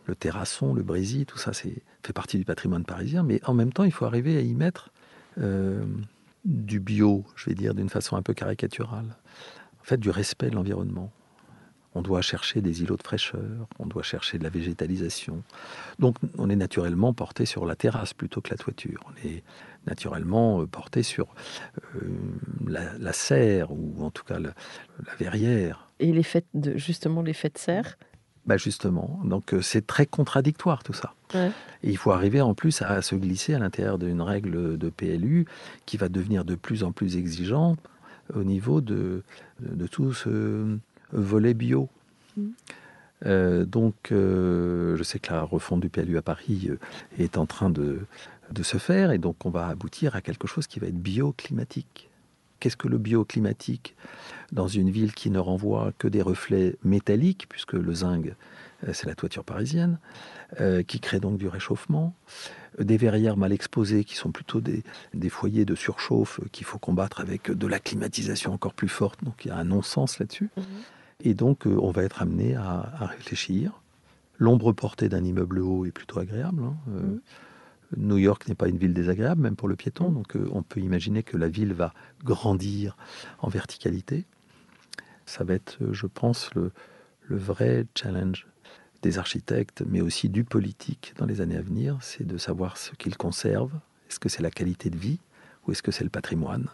le terrasson, le brésil, tout ça c'est, fait partie du patrimoine parisien, mais en même temps, il faut arriver à y mettre euh, du bio, je vais dire d'une façon un peu caricaturale, en fait du respect de l'environnement. On doit chercher des îlots de fraîcheur, on doit chercher de la végétalisation. Donc on est naturellement porté sur la terrasse plutôt que la toiture. On est naturellement porté sur euh, la, la serre, ou en tout cas la, la verrière. Et les fêtes de, justement l'effet de serre bah justement, donc c'est très contradictoire tout ça. Ouais. Et il faut arriver en plus à se glisser à l'intérieur d'une règle de P L U qui va devenir de plus en plus exigeante au niveau de, de, de tout ce... volet bio. Mmh. Euh, donc, euh, je sais que la refonte du P L U à Paris est en train de, de se faire, et donc on va aboutir à quelque chose qui va être bioclimatique. Qu'est-ce que le bioclimatique dans une ville qui ne renvoie que des reflets métalliques, puisque le zinc, c'est la toiture parisienne, euh, qui crée donc du réchauffement, des verrières mal exposées qui sont plutôt des, des foyers de surchauffe qu'il faut combattre avec de la climatisation encore plus forte, donc il y a un non-sens là-dessus. Mmh. Et donc, on va être amené à, à réfléchir. L'ombre portée d'un immeuble haut est plutôt agréable. Hein. Euh, mmh. New York n'est pas une ville désagréable, même pour le piéton. Donc, euh, on peut imaginer que la ville va grandir en verticalité. Ça va être, je pense, le, le vrai challenge des architectes, mais aussi du politique dans les années à venir. C'est de savoir ce qu'ils conservent. Est-ce que c'est la qualité de vie ou est-ce que c'est le patrimoine?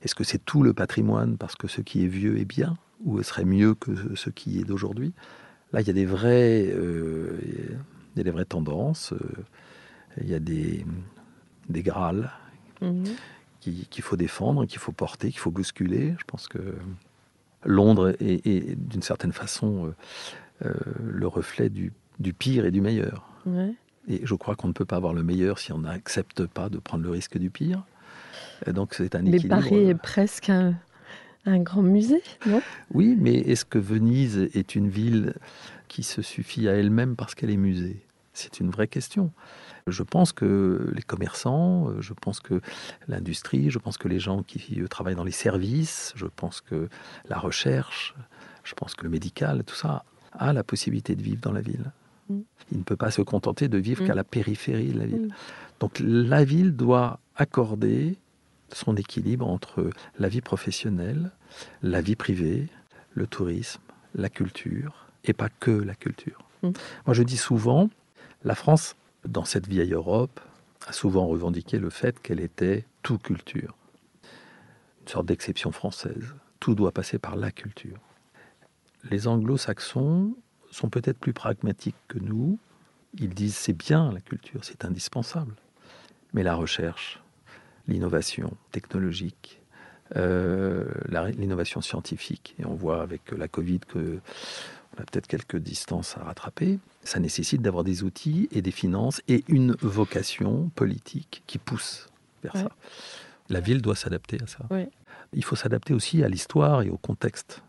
Est-ce que c'est tout le patrimoine parce que ce qui est vieux est bien? Ou serait mieux que ce qui est d'aujourd'hui? Là, il y a des vraies, euh, il y a des vraies tendances, euh, il y a des, des grâles mmh. qui, qu'il faut défendre, qu'il faut porter, qu'il faut bousculer. Je pense que Londres est, est d'une certaine façon euh, euh, le reflet du, du pire et du meilleur. Ouais. Et je crois qu'on ne peut pas avoir le meilleur si on n'accepte pas de prendre le risque du pire. Et donc c'est un équilibre. Mais Paris est presque un... un grand musée, non? Oui, mais est-ce que Venise est une ville qui se suffit à elle-même parce qu'elle est musée? C'est une vraie question. Je pense que les commerçants, je pense que l'industrie, je pense que les gens qui travaillent dans les services, je pense que la recherche, je pense que le médical, tout ça a la possibilité de vivre dans la ville. Mmh. Il ne peut pas se contenter de vivre mmh. qu'à la périphérie de la ville. Mmh. Donc la ville doit accorder son équilibre entre la vie professionnelle, la vie privée, le tourisme, la culture, et pas que la culture. Mmh. Moi, je dis souvent, la France, dans cette vieille Europe, a souvent revendiqué le fait qu'elle était tout culture. Une sorte d'exception française. Tout doit passer par la culture. Les anglo-saxons sont peut-être plus pragmatiques que nous. Ils disent, c'est bien la culture, c'est indispensable. Mais la recherche... l'innovation technologique, euh, la, l'innovation scientifique. Et on voit avec la Covid qu'on a peut-être quelques distances à rattraper. Ça nécessite d'avoir des outils et des finances et une vocation politique qui pousse vers ouais. ça. La ville doit s'adapter à ça. Ouais. Il faut s'adapter aussi à l'histoire et au contexte.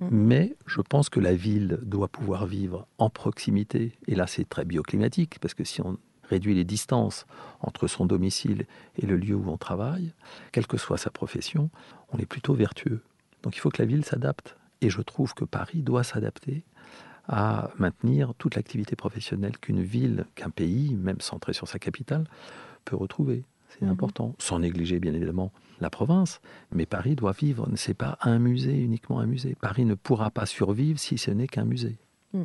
Mmh. Mais je pense que la ville doit pouvoir vivre en proximité. Et là, c'est très bioclimatique, parce que si on... réduit les distances entre son domicile et le lieu où on travaille, quelle que soit sa profession, on est plutôt vertueux. Donc il faut que la ville s'adapte. Et je trouve que Paris doit s'adapter à maintenir toute l'activité professionnelle qu'une ville, qu'un pays, même centré sur sa capitale, peut retrouver. C'est mmh. important. Sans négliger, bien évidemment, la province. Mais Paris doit vivre. Ce n'est pas un musée, uniquement un musée. Paris ne pourra pas survivre si ce n'est qu'un musée. Mmh.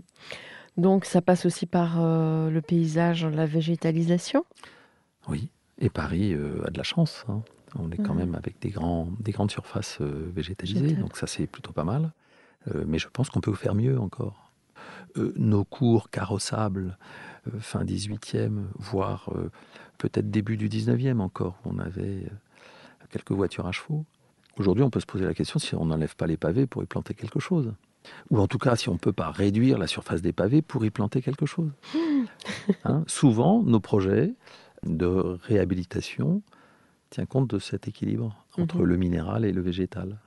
Donc ça passe aussi par euh, le paysage, la végétalisation? Oui, et Paris euh, a de la chance. Hein. On est mmh. quand même avec des, grands, des grandes surfaces euh, végétalisées, Végétale. donc ça c'est plutôt pas mal. Euh, mais je pense qu'on peut faire mieux encore. Euh, nos cours carrossables, fin dix-huitième, voire euh, peut-être début du dix-neuvième encore, où on avait euh, quelques voitures à chevaux. Aujourd'hui, on peut se poser la question si on n'enlève pas les pavés pour y planter quelque chose. Ou en tout cas, si on ne peut pas réduire la surface des pavés pour y planter quelque chose. Hein, souvent, nos projets de réhabilitation tiennent compte de cet équilibre entre mmh. le minéral et le végétal.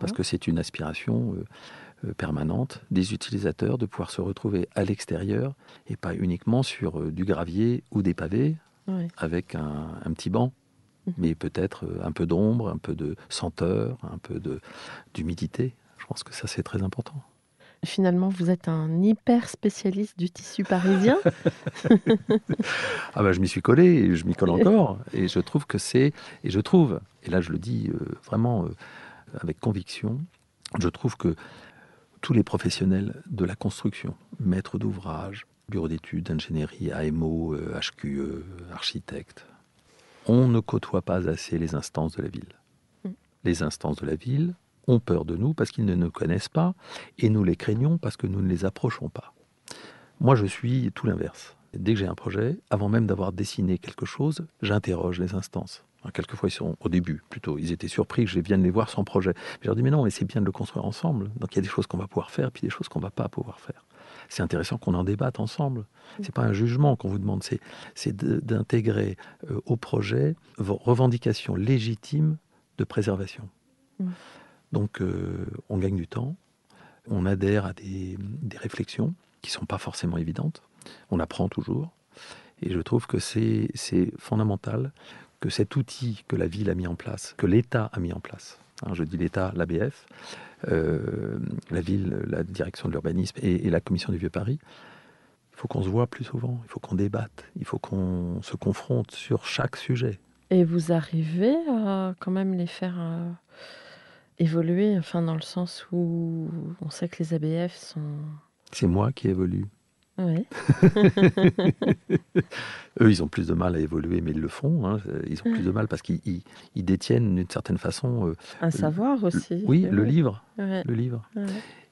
Parce que c'est une aspiration euh, euh, permanente des utilisateurs de pouvoir se retrouver à l'extérieur et pas uniquement sur euh, du gravier ou des pavés, oui. avec un, un petit banc. Mmh. Mais peut-être euh, un peu d'ombre, un peu de senteur, un peu de, d'humidité. Je pense que ça, c'est très important. Finalement, vous êtes un hyper spécialiste du tissu parisien. Ah ben, je m'y suis collé, et je m'y colle encore. Et je trouve que c'est... Et je trouve, et là je le dis euh, vraiment euh, avec conviction, je trouve que tous les professionnels de la construction, maîtres d'ouvrage, bureaux d'études, ingénierie, A M O, euh, H Q E, architectes, on ne côtoie pas assez les instances de la ville. Mmh. Les instances de la ville... ont peur de nous parce qu'ils ne nous connaissent pas et nous les craignons parce que nous ne les approchons pas. Moi, je suis tout l'inverse. Dès que j'ai un projet, avant même d'avoir dessiné quelque chose, j'interroge les instances. Alors, quelquefois, ils sont au début, plutôt. Ils étaient surpris que je vienne les voir sans projet. Je leur dis, mais non, mais c'est bien de le construire ensemble. Donc, il y a des choses qu'on va pouvoir faire, puis des choses qu'on ne va pas pouvoir faire. C'est intéressant qu'on en débatte ensemble. Ce n'est pas un jugement qu'on vous demande, c'est, c'est d'intégrer euh, au projet vos revendications légitimes de préservation. Mmh. Donc, euh, on gagne du temps, on adhère à des, des réflexions qui ne sont pas forcément évidentes, on apprend toujours. Et je trouve que c'est, c'est fondamental que cet outil que la ville a mis en place, que l'État a mis en place, hein, je dis l'État, l'A B F, euh, la ville, la direction de l'urbanisme et, et la Commission du Vieux-Paris, il faut qu'on se voit plus souvent, il faut qu'on débatte, il faut qu'on se confronte sur chaque sujet. Et vous arrivez à quand même les faire... Euh... évoluer, enfin dans le sens où on sait que les A B F sont... C'est moi qui évolue. Oui. Eux, ils ont plus de mal à évoluer, mais ils le font. Hein. Ils ont plus de mal parce qu'ils ils, ils détiennent d'une certaine façon... Euh, Un savoir le, aussi. Le, oui, oui, le livre. Ouais. Le livre. Ouais.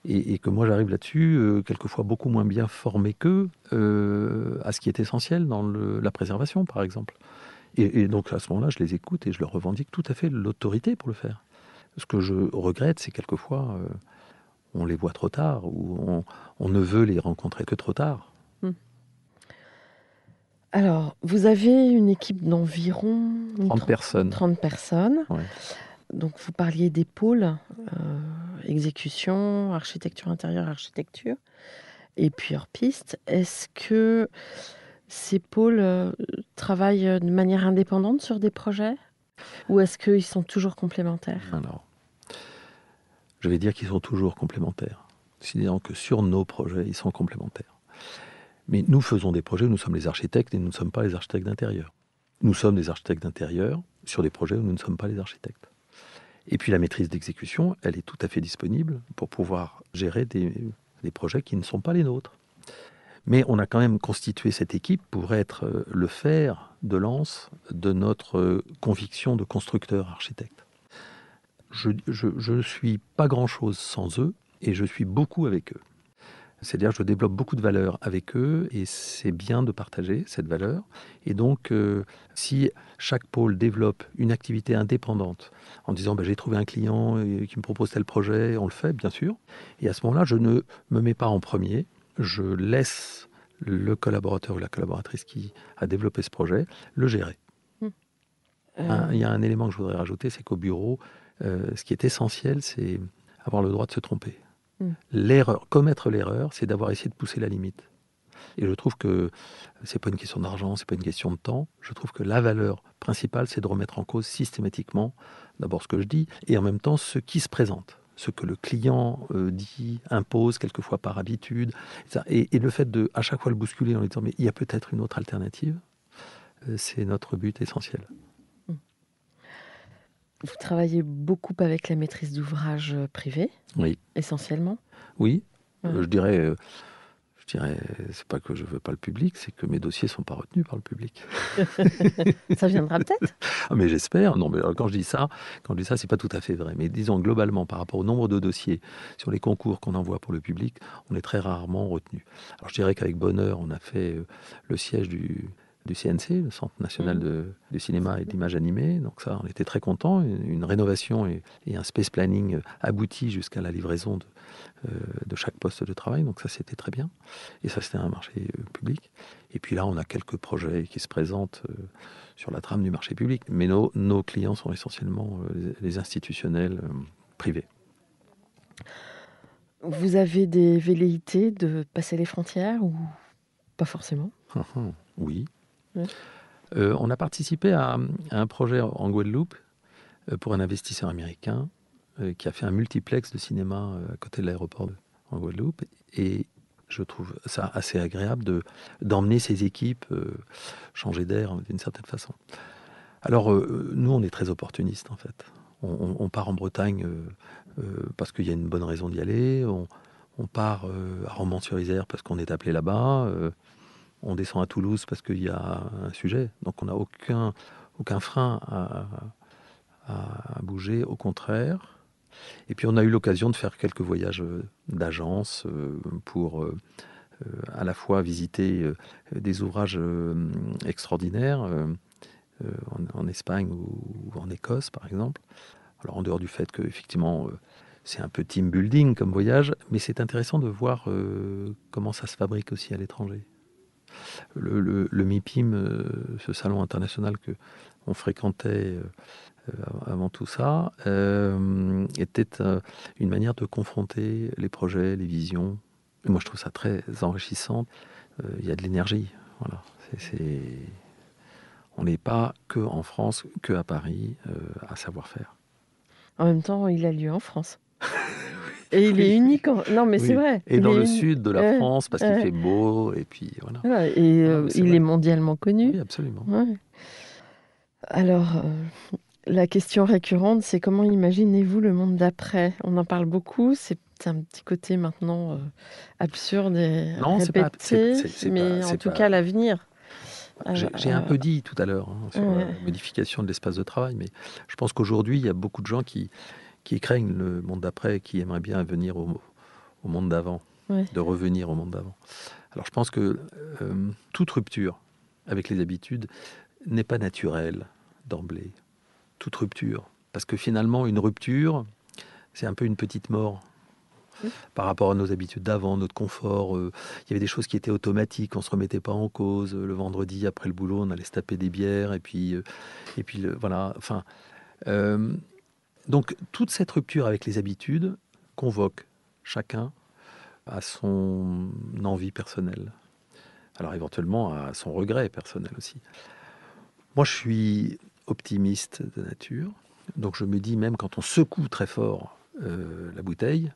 Et, et que moi, j'arrive là-dessus, euh, quelquefois beaucoup moins bien formé qu'eux, euh, à ce qui est essentiel dans le, la préservation, par exemple. Et, et donc, à ce moment-là, je les écoute et je leur revendique tout à fait l'autorité pour le faire. Ce que je regrette, c'est quelquefois, euh, on les voit trop tard ou on, on ne veut les rencontrer que trop tard. Alors, vous avez une équipe d'environ... trente, trente personnes. trente personnes. Ouais. Donc, vous parliez des pôles, euh, exécution, architecture intérieure, architecture, et puis hors-piste. Est-ce que ces pôles euh, travaillent de manière indépendante sur des projets ? Ou est-ce qu'ils sont toujours complémentaires ? Alors, je vais dire qu'ils sont toujours complémentaires, c'est-à-dire que sur nos projets, ils sont complémentaires. Mais nous faisons des projets où nous sommes les architectes et nous ne sommes pas les architectes d'intérieur. Nous sommes des architectes d'intérieur sur des projets où nous ne sommes pas les architectes. Et puis la maîtrise d'exécution, elle est tout à fait disponible pour pouvoir gérer des, des projets qui ne sont pas les nôtres. Mais on a quand même constitué cette équipe pour être le fer de lance de notre conviction de constructeur-architecte. Je ne suis pas grand-chose sans eux et je suis beaucoup avec eux. C'est-à-dire que je développe beaucoup de valeurs avec eux et c'est bien de partager cette valeur. Et donc, euh, si chaque pôle développe une activité indépendante en disant bah, « j'ai trouvé un client qui me propose tel projet », on le fait, bien sûr. Et à ce moment-là, je ne me mets pas en premier. Je laisse le collaborateur ou la collaboratrice qui a développé ce projet le gérer. Hum. Euh... Un, il y a un élément que je voudrais rajouter, c'est qu'au bureau, euh, ce qui est essentiel, c'est avoir le droit de se tromper. Hum. L'erreur, commettre l'erreur, c'est d'avoir essayé de pousser la limite. Et je trouve que ce n'est pas une question d'argent, ce n'est pas une question de temps. Je trouve que la valeur principale, c'est de remettre en cause systématiquement, d'abord ce que je dis, et en même temps ce qui se présente. Ce que le client euh, dit, impose, quelquefois par habitude. Et, et le fait de, à chaque fois, le bousculer en lui disant « mais il y a peut-être une autre alternative euh, », c'est notre but essentiel. Vous travaillez beaucoup avec la maîtrise d'ouvrage privée, oui. essentiellement ? Oui, ouais. euh, je dirais... Euh, Je dirais, c'est pas que je veux pas le public, c'est que mes dossiers sont pas retenus par le public. Ça viendra peut-être. Ah mais j'espère. Non, mais quand je dis ça, quand je dis ça, c'est pas tout à fait vrai. Mais disons globalement, par rapport au nombre de dossiers sur les concours qu'on envoie pour le public, on est très rarement retenu. Alors je dirais qu'avec bonheur, on a fait le siège du du C N C, le Centre National de, de Cinéma et d'Images Animées. Donc ça, on était très contents. Une, une rénovation et, et un space planning abouti jusqu'à la livraison de, euh, de chaque poste de travail. Donc ça, c'était très bien. Et ça, c'était un marché euh, public. Et puis là, on a quelques projets qui se présentent euh, sur la trame du marché public. Mais nos, nos clients sont essentiellement euh, les institutionnels euh, privés. Vous avez des velléités de passer les frontières ou pas forcément? Oui. Ouais. Euh, on a participé à, à un projet en Guadeloupe euh, pour un investisseur américain euh, qui a fait un multiplex de cinéma euh, à côté de l'aéroport de, en Guadeloupe. Et je trouve ça assez agréable de, d'emmener ses équipes euh, changer d'air d'une certaine façon. Alors, euh, nous, on est très opportunistes, en fait. On, on, on part en Bretagne euh, euh, parce qu'il y a une bonne raison d'y aller. On, on part euh, à Romans-sur-Isère parce qu'on est appelé là-bas. Euh, On descend à Toulouse parce qu'il y a un sujet. Donc on n'a aucun, aucun frein à, à, à bouger, au contraire. Et puis on a eu l'occasion de faire quelques voyages d'agence pour à la fois visiter des ouvrages extraordinaires en Espagne ou en Écosse, par exemple. Alors en dehors du fait qu'effectivement... c'est un peu team building comme voyage, mais c'est intéressant de voir comment ça se fabrique aussi à l'étranger. Le, le, le MIPIM, euh, ce salon international que on fréquentait euh, avant tout ça, euh, était euh, une manière de confronter les projets, les visions. Et moi, je trouve ça très enrichissant. Euh, il y a de l'énergie. Voilà. C'est, c'est... On n'est pas que en France, que à Paris, euh, à savoir-faire. En même temps, il a lieu en France. Et il est unique. En... Non, mais oui. C'est vrai. Et il dans le unique... sud de la euh, France, parce euh... qu'il fait beau, et puis voilà. Ouais, et euh, voilà, il vrai. Est mondialement connu. Oui, absolument. Ouais. Alors, euh, la question récurrente, c'est comment imaginez-vous le monde d'après? On en parle beaucoup, c'est un petit côté maintenant euh, absurde et non, répété, c'est pas, c'est, c'est, c'est mais pas, en tout pas... cas l'avenir. J'ai, j'ai un peu dit tout à l'heure hein, sur ouais. la modification de l'espace de travail, mais je pense qu'aujourd'hui, il y a beaucoup de gens qui... qui craignent le monde d'après, qui aimeraient bien venir au, au monde d'avant, ouais. de revenir au monde d'avant. Alors je pense que euh, toute rupture avec les habitudes n'est pas naturelle d'emblée. Toute rupture. Parce que finalement, une rupture, c'est un peu une petite mort. Oui. Par rapport à nos habitudes d'avant, notre confort. Euh, il y avait des choses qui étaient automatiques, on ne se remettait pas en cause. Le vendredi, après le boulot, on allait se taper des bières. Et puis, euh, et puis le, voilà. Enfin... Euh, Donc, toute cette rupture avec les habitudes convoque chacun à son envie personnelle. Alors, éventuellement, à son regret personnel aussi. Moi, je suis optimiste de nature. Donc, je me dis, même quand on secoue très fort euh, la bouteille,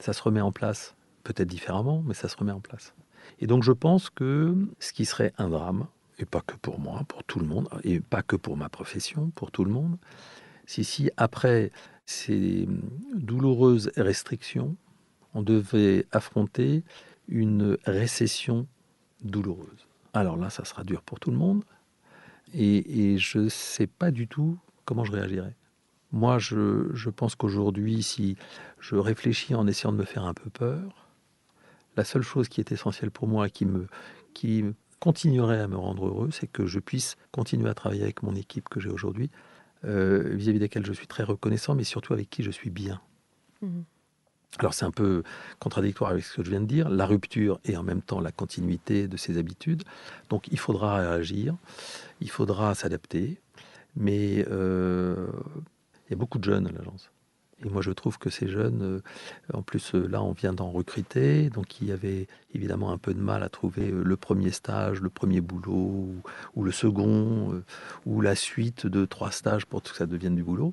ça se remet en place, peut-être différemment, mais ça se remet en place. Et donc, je pense que ce qui serait un drame, et pas que pour moi, pour tout le monde, et pas que pour ma profession, pour tout le monde... Si, si, après ces douloureuses restrictions, on devait affronter une récession douloureuse. Alors là, ça sera dur pour tout le monde. Et, et je ne sais pas du tout comment je réagirais. Moi, je, je pense qu'aujourd'hui, si je réfléchis en essayant de me faire un peu peur, la seule chose qui est essentielle pour moi et qui me, qui continuerait à me rendre heureux, c'est que je puisse continuer à travailler avec mon équipe que j'ai aujourd'hui, Euh, vis-à-vis desquels je suis très reconnaissant, mais surtout avec qui je suis bien. Mmh. Alors c'est un peu contradictoire avec ce que je viens de dire, la rupture et en même temps la continuité de ses habitudes. Donc il faudra réagir, il faudra s'adapter, mais euh, il y a beaucoup de jeunes à l'agence. Et moi je trouve que ces jeunes, euh, en plus euh, là on vient d'en recruter, donc il y avait évidemment un peu de mal à trouver euh, le premier stage, le premier boulot, ou, ou le second, euh, ou la suite de trois stages pour que ça devienne du boulot.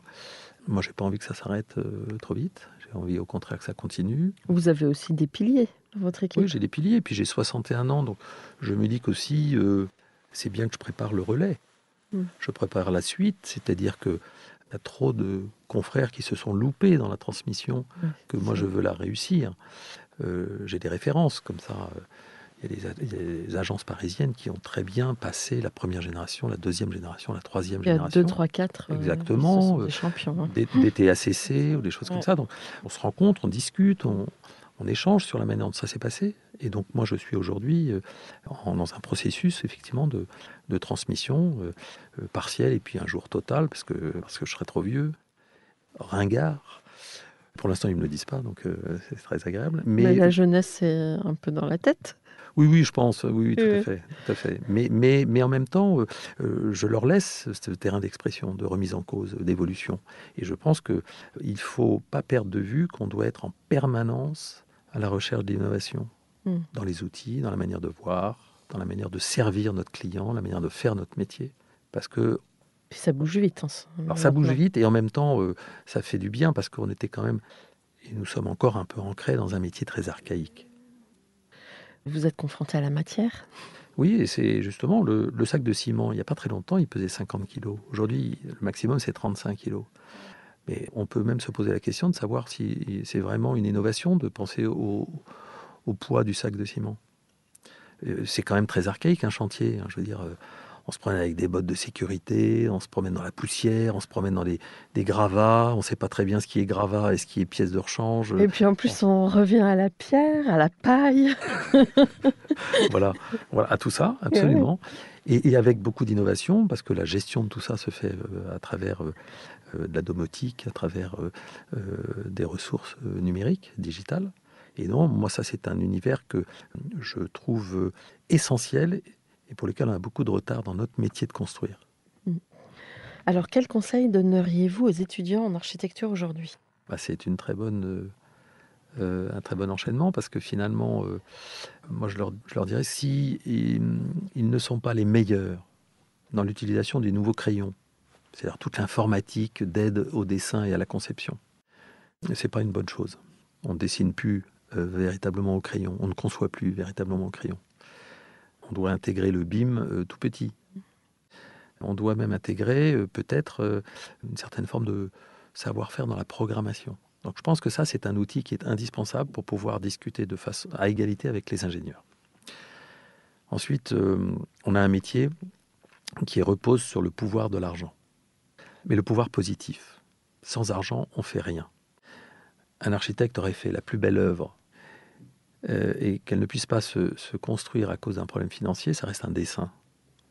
Moi j'ai pas envie que ça s'arrête euh, trop vite, j'ai envie au contraire que ça continue. Vous avez aussi des piliers dans votre équipe? Oui, j'ai des piliers, et puis j'ai soixante et un ans, donc je me dis qu'aussi euh, c'est bien que je prépare le relais, mmh. je prépare la suite, c'est-à-dire que y a trop de confrères qui se sont loupés dans la transmission, oui, que moi je veux la réussir. Euh, j'ai des références comme ça. Il y a des, des agences parisiennes qui ont très bien passé la première génération, la deuxième génération, la troisième il y a génération. deux, trois, quatre. Exactement. Euh, ce sont des champions. Hein. Des, des T A C C ou des choses, ouais, comme ça. Donc, on se rencontre, on discute, on, on échange sur la manière dont ça s'est passé. Et donc, moi, je suis aujourd'hui euh, en, dans un processus, effectivement, de, de transmission euh, euh, partielle et puis un jour totale, parce que, parce que je serais trop vieux, ringard. Pour l'instant, ils ne me le disent pas, donc euh, c'est très agréable. Mais, mais la jeunesse est un peu dans la tête. Oui, oui, je pense, oui, oui, tout, oui. À fait, tout à fait. Mais, mais, mais en même temps, euh, je leur laisse ce terrain d'expression, de remise en cause, d'évolution. Et je pense qu'il ne faut pas perdre de vue qu'on doit être en permanence à la recherche d'innovation, mmh, dans les outils, dans la manière de voir, dans la manière de servir notre client, la manière de faire notre métier. Parce que... Puis ça bouge vite. Hein, alors ça bouge vite et en même temps, euh, ça fait du bien parce qu'on était quand même, et nous sommes encore un peu ancrés dans un métier très archaïque. Vous êtes confronté à la matière ? Oui, et c'est justement le, le sac de ciment. Il n'y a pas très longtemps, il pesait cinquante kilos. Aujourd'hui, le maximum, c'est trente-cinq kilos. Mais on peut même se poser la question de savoir si c'est vraiment une innovation de penser au, au poids du sac de ciment. C'est quand même très archaïque, un chantier. Hein, je veux dire, on se promène avec des bottes de sécurité, on se promène dans la poussière, on se promène dans les, des gravats, on ne sait pas très bien ce qui est gravat et ce qui est pièce de rechange. Et puis en plus, on, on revient à la pierre, à la paille. Voilà, voilà, à tout ça, absolument. Ouais. Et, et avec beaucoup d'innovation, parce que la gestion de tout ça se fait à travers euh, de la domotique, à travers euh, euh, des ressources numériques, digitales. Et non, moi, ça, c'est un univers que je trouve essentiel et pour lequel on a beaucoup de retard dans notre métier de construire. Alors, quel conseil donneriez-vous aux étudiants en architecture aujourd'hui ? Bah, c'est une très bonne, euh, un très bon enchaînement, parce que finalement, euh, moi je leur, je leur dirais, si ils, ils ne sont pas les meilleurs dans l'utilisation du nouveau crayon, c'est-à-dire toute l'informatique d'aide au dessin et à la conception, ce n'est pas une bonne chose. On ne dessine plus euh, véritablement au crayon, on ne conçoit plus véritablement au crayon. On doit intégrer le B I M euh, tout petit. On doit même intégrer euh, peut-être euh, une certaine forme de savoir-faire dans la programmation. Donc je pense que ça, c'est un outil qui est indispensable pour pouvoir discuter de façon à égalité avec les ingénieurs. Ensuite, euh, on a un métier qui repose sur le pouvoir de l'argent. Mais le pouvoir positif. Sans argent, on ne fait rien. Un architecte aurait fait la plus belle œuvre Euh, et qu'elle ne puisse pas se, se construire à cause d'un problème financier, ça reste un dessin.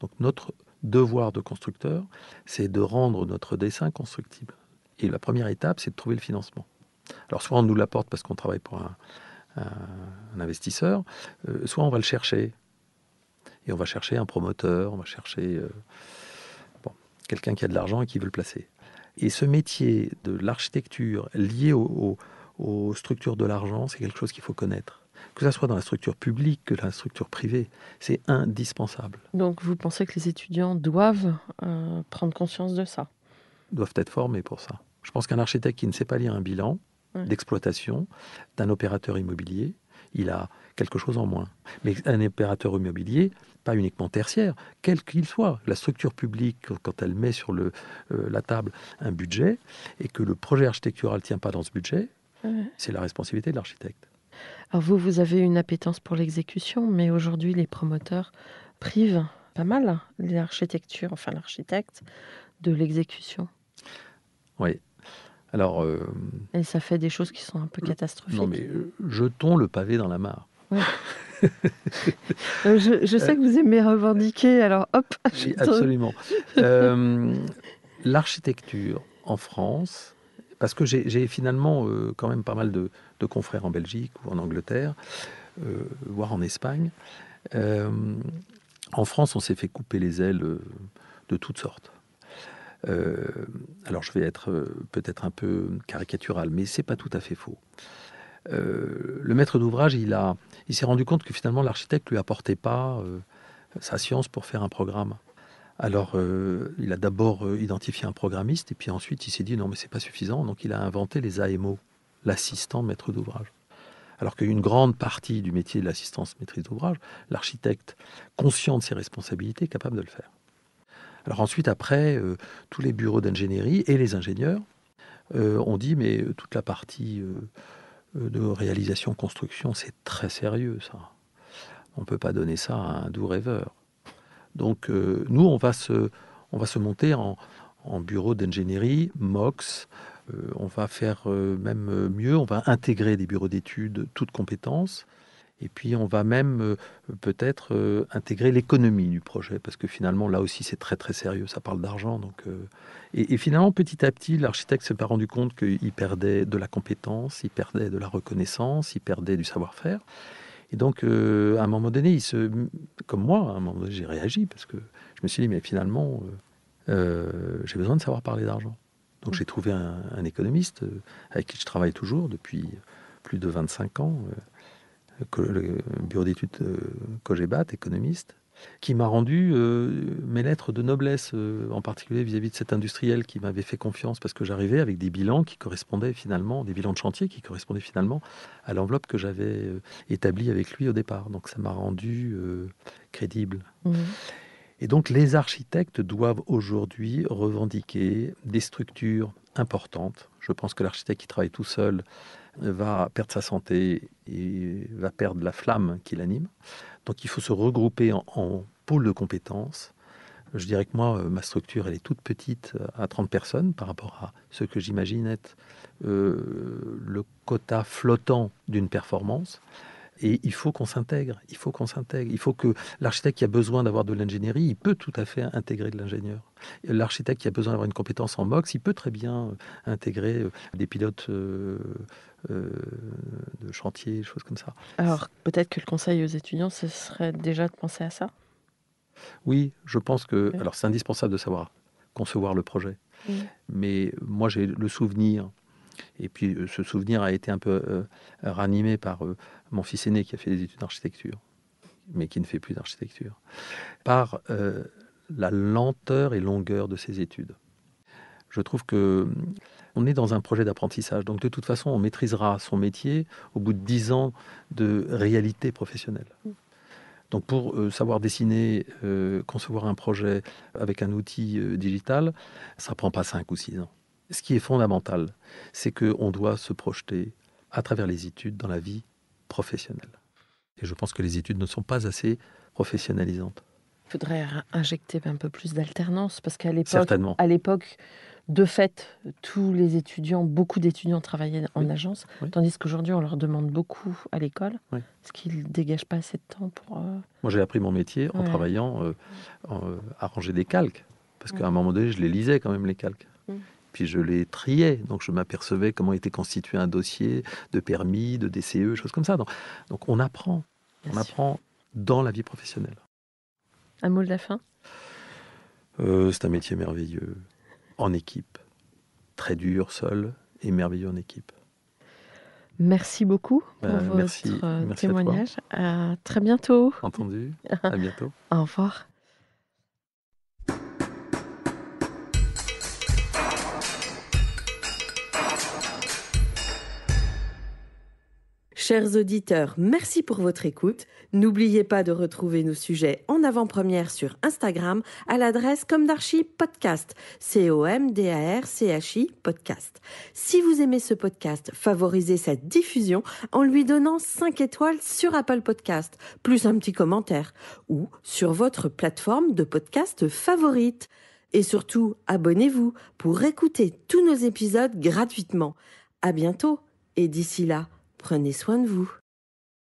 Donc notre devoir de constructeur, c'est de rendre notre dessin constructible. Et la première étape, c'est de trouver le financement. Alors soit on nous l'apporte parce qu'on travaille pour un, un, un investisseur, euh, soit on va le chercher. Et on va chercher un promoteur, on va chercher euh, bon, quelqu'un qui a de l'argent et qui veut le placer. Et ce métier de l'architecture lié au, au, aux structures de l'argent, c'est quelque chose qu'il faut connaître. Que ça soit dans la structure publique, que dans la structure privée, c'est indispensable. Donc vous pensez que les étudiants doivent euh, prendre conscience de ça ? Ils doivent être formés pour ça. Je pense qu'un architecte qui ne sait pas lire un bilan, ouais, d'exploitation d'un opérateur immobilier, il a quelque chose en moins. Mais un opérateur immobilier, pas uniquement tertiaire, quel qu'il soit, la structure publique, quand elle met sur le, euh, la table un budget, et que le projet architectural ne tient pas dans ce budget, ouais, c'est la responsabilité de l'architecte. Alors vous, vous avez une appétence pour l'exécution, mais aujourd'hui, les promoteurs privent pas mal l'architecture, enfin l'architecte, de l'exécution. Oui. Alors. Euh... Et ça fait des choses qui sont un peu catastrophiques. Non, mais jetons le pavé dans la mare. Ouais. je, je sais que vous aimez revendiquer, alors hop. Oui, absolument. euh, l'architecture en France. Parce que j'ai, j'ai finalement euh, quand même pas mal de, de confrères en Belgique ou en Angleterre, euh, voire en Espagne. Euh, en France, on s'est fait couper les ailes euh, de toutes sortes. Euh, alors, je vais être euh, peut-être un peu caricatural, mais c'est pas tout à fait faux. Euh, le maître d'ouvrage, il, a, il s'est rendu compte que finalement, l'architecte lui apportait pas euh, sa science pour faire un programme. Alors, euh, il a d'abord euh, identifié un programmiste, et puis ensuite, il s'est dit, non, mais c'est pas suffisant. Donc, il a inventé les A M O, l'assistant maître d'ouvrage. Alors qu'une grande partie du métier de l'assistance maîtrise d'ouvrage, l'architecte, conscient de ses responsabilités, est capable de le faire. Alors ensuite, après, euh, tous les bureaux d'ingénierie et les ingénieurs euh, ont dit, mais toute la partie euh, de réalisation, construction, c'est très sérieux, ça. On ne peut pas donner ça à un doux rêveur. Donc euh, nous, on va se, on va se monter en, en bureau d'ingénierie, M O X. Euh, on va faire euh, même mieux, on va intégrer des bureaux d'études, toutes compétences. Et puis on va même euh, peut-être euh, intégrer l'économie du projet, parce que finalement là aussi c'est très très sérieux, ça parle d'argent. Donc, euh... et, et finalement petit à petit l'architecte s'est pas rendu compte qu'il perdait de la compétence, il perdait de la reconnaissance, il perdait du savoir-faire. Et donc euh, à un moment donné, il se... comme moi, à un moment donné j'ai réagi, parce que je me suis dit mais finalement euh, euh, j'ai besoin de savoir parler d'argent. Donc j'ai trouvé un, un économiste euh, avec qui je travaille toujours depuis plus de vingt-cinq ans, euh, le bureau d'études euh, Cogebat, économiste, qui m'a rendu euh, mes lettres de noblesse, euh, en particulier vis-à-vis de cet industriel qui m'avait fait confiance, parce que j'arrivais avec des bilans qui correspondaient finalement, des bilans de chantier qui correspondaient finalement à l'enveloppe que j'avais euh, établie avec lui au départ. Donc ça m'a rendu euh, crédible. Mmh. Et donc les architectes doivent aujourd'hui revendiquer des structures importantes. Je pense que l'architecte qui travaille tout seul va perdre sa santé et va perdre la flamme qui l'anime. Donc il faut se regrouper en, en pôles de compétences. Je dirais que moi, ma structure, elle est toute petite, à trente personnes, par rapport à ce que j'imagine être euh, le quota flottant d'une performance. Et il faut qu'on s'intègre, il faut qu'on s'intègre. Il faut que l'architecte qui a besoin d'avoir de l'ingénierie, il peut tout à fait intégrer de l'ingénieur. L'architecte qui a besoin d'avoir une compétence en M O X, il peut très bien intégrer des pilotes euh, euh, de chantier, des choses comme ça. Alors peut-être que le conseil aux étudiants, ce serait déjà de penser à ça ? Oui, je pense que... Oui. Alors c'est indispensable de savoir concevoir le projet. Oui. Mais moi j'ai le souvenir... Et puis ce souvenir a été un peu euh, ranimé par euh, mon fils aîné qui a fait des études d'architecture, mais qui ne fait plus d'architecture, par euh, la lenteur et longueur de ses études. Je trouve qu'on est dans un projet d'apprentissage, donc de toute façon on maîtrisera son métier au bout de dix ans de réalité professionnelle. Donc pour euh, savoir dessiner, euh, concevoir un projet avec un outil euh, digital, ça ne prend pas cinq ou six ans. Ce qui est fondamental, c'est qu'on doit se projeter à travers les études dans la vie professionnelle. Et je pense que les études ne sont pas assez professionnalisantes. Il faudrait injecter un peu plus d'alternance, parce qu'à l'époque, à l'époque, de fait, tous les étudiants, beaucoup d'étudiants travaillaient en oui. agence, oui. tandis qu'aujourd'hui, on leur demande beaucoup à l'école, oui. parce qu'ils ne dégagent pas assez de temps pour... Euh... Moi, j'ai appris mon métier ouais. en travaillant euh, en, euh, à ranger des calques, parce ouais. qu'à un moment donné, je les lisais quand même, les calques. Ouais. Puis je les triais, donc je m'apercevais comment était constitué un dossier de permis, de D C E, choses comme ça. Donc, donc on apprend, Bien on sûr. apprend dans la vie professionnelle. Un mot de la fin ? euh, C'est un métier merveilleux, en équipe. Très dur, seul, et merveilleux en équipe. Merci beaucoup pour euh, votre merci, merci témoignage. À, à très bientôt. Entendu, à bientôt. Au revoir. Chers auditeurs, merci pour votre écoute. N'oubliez pas de retrouver nos sujets en avant-première sur Instagram à l'adresse Comme d'Archi Podcast, C O M D A R C H I Podcast. Si vous aimez ce podcast, favorisez sa diffusion en lui donnant cinq étoiles sur Apple Podcast, plus un petit commentaire, ou sur votre plateforme de podcast favorite. Et surtout, abonnez-vous pour écouter tous nos épisodes gratuitement. À bientôt et d'ici là, prenez soin de vous.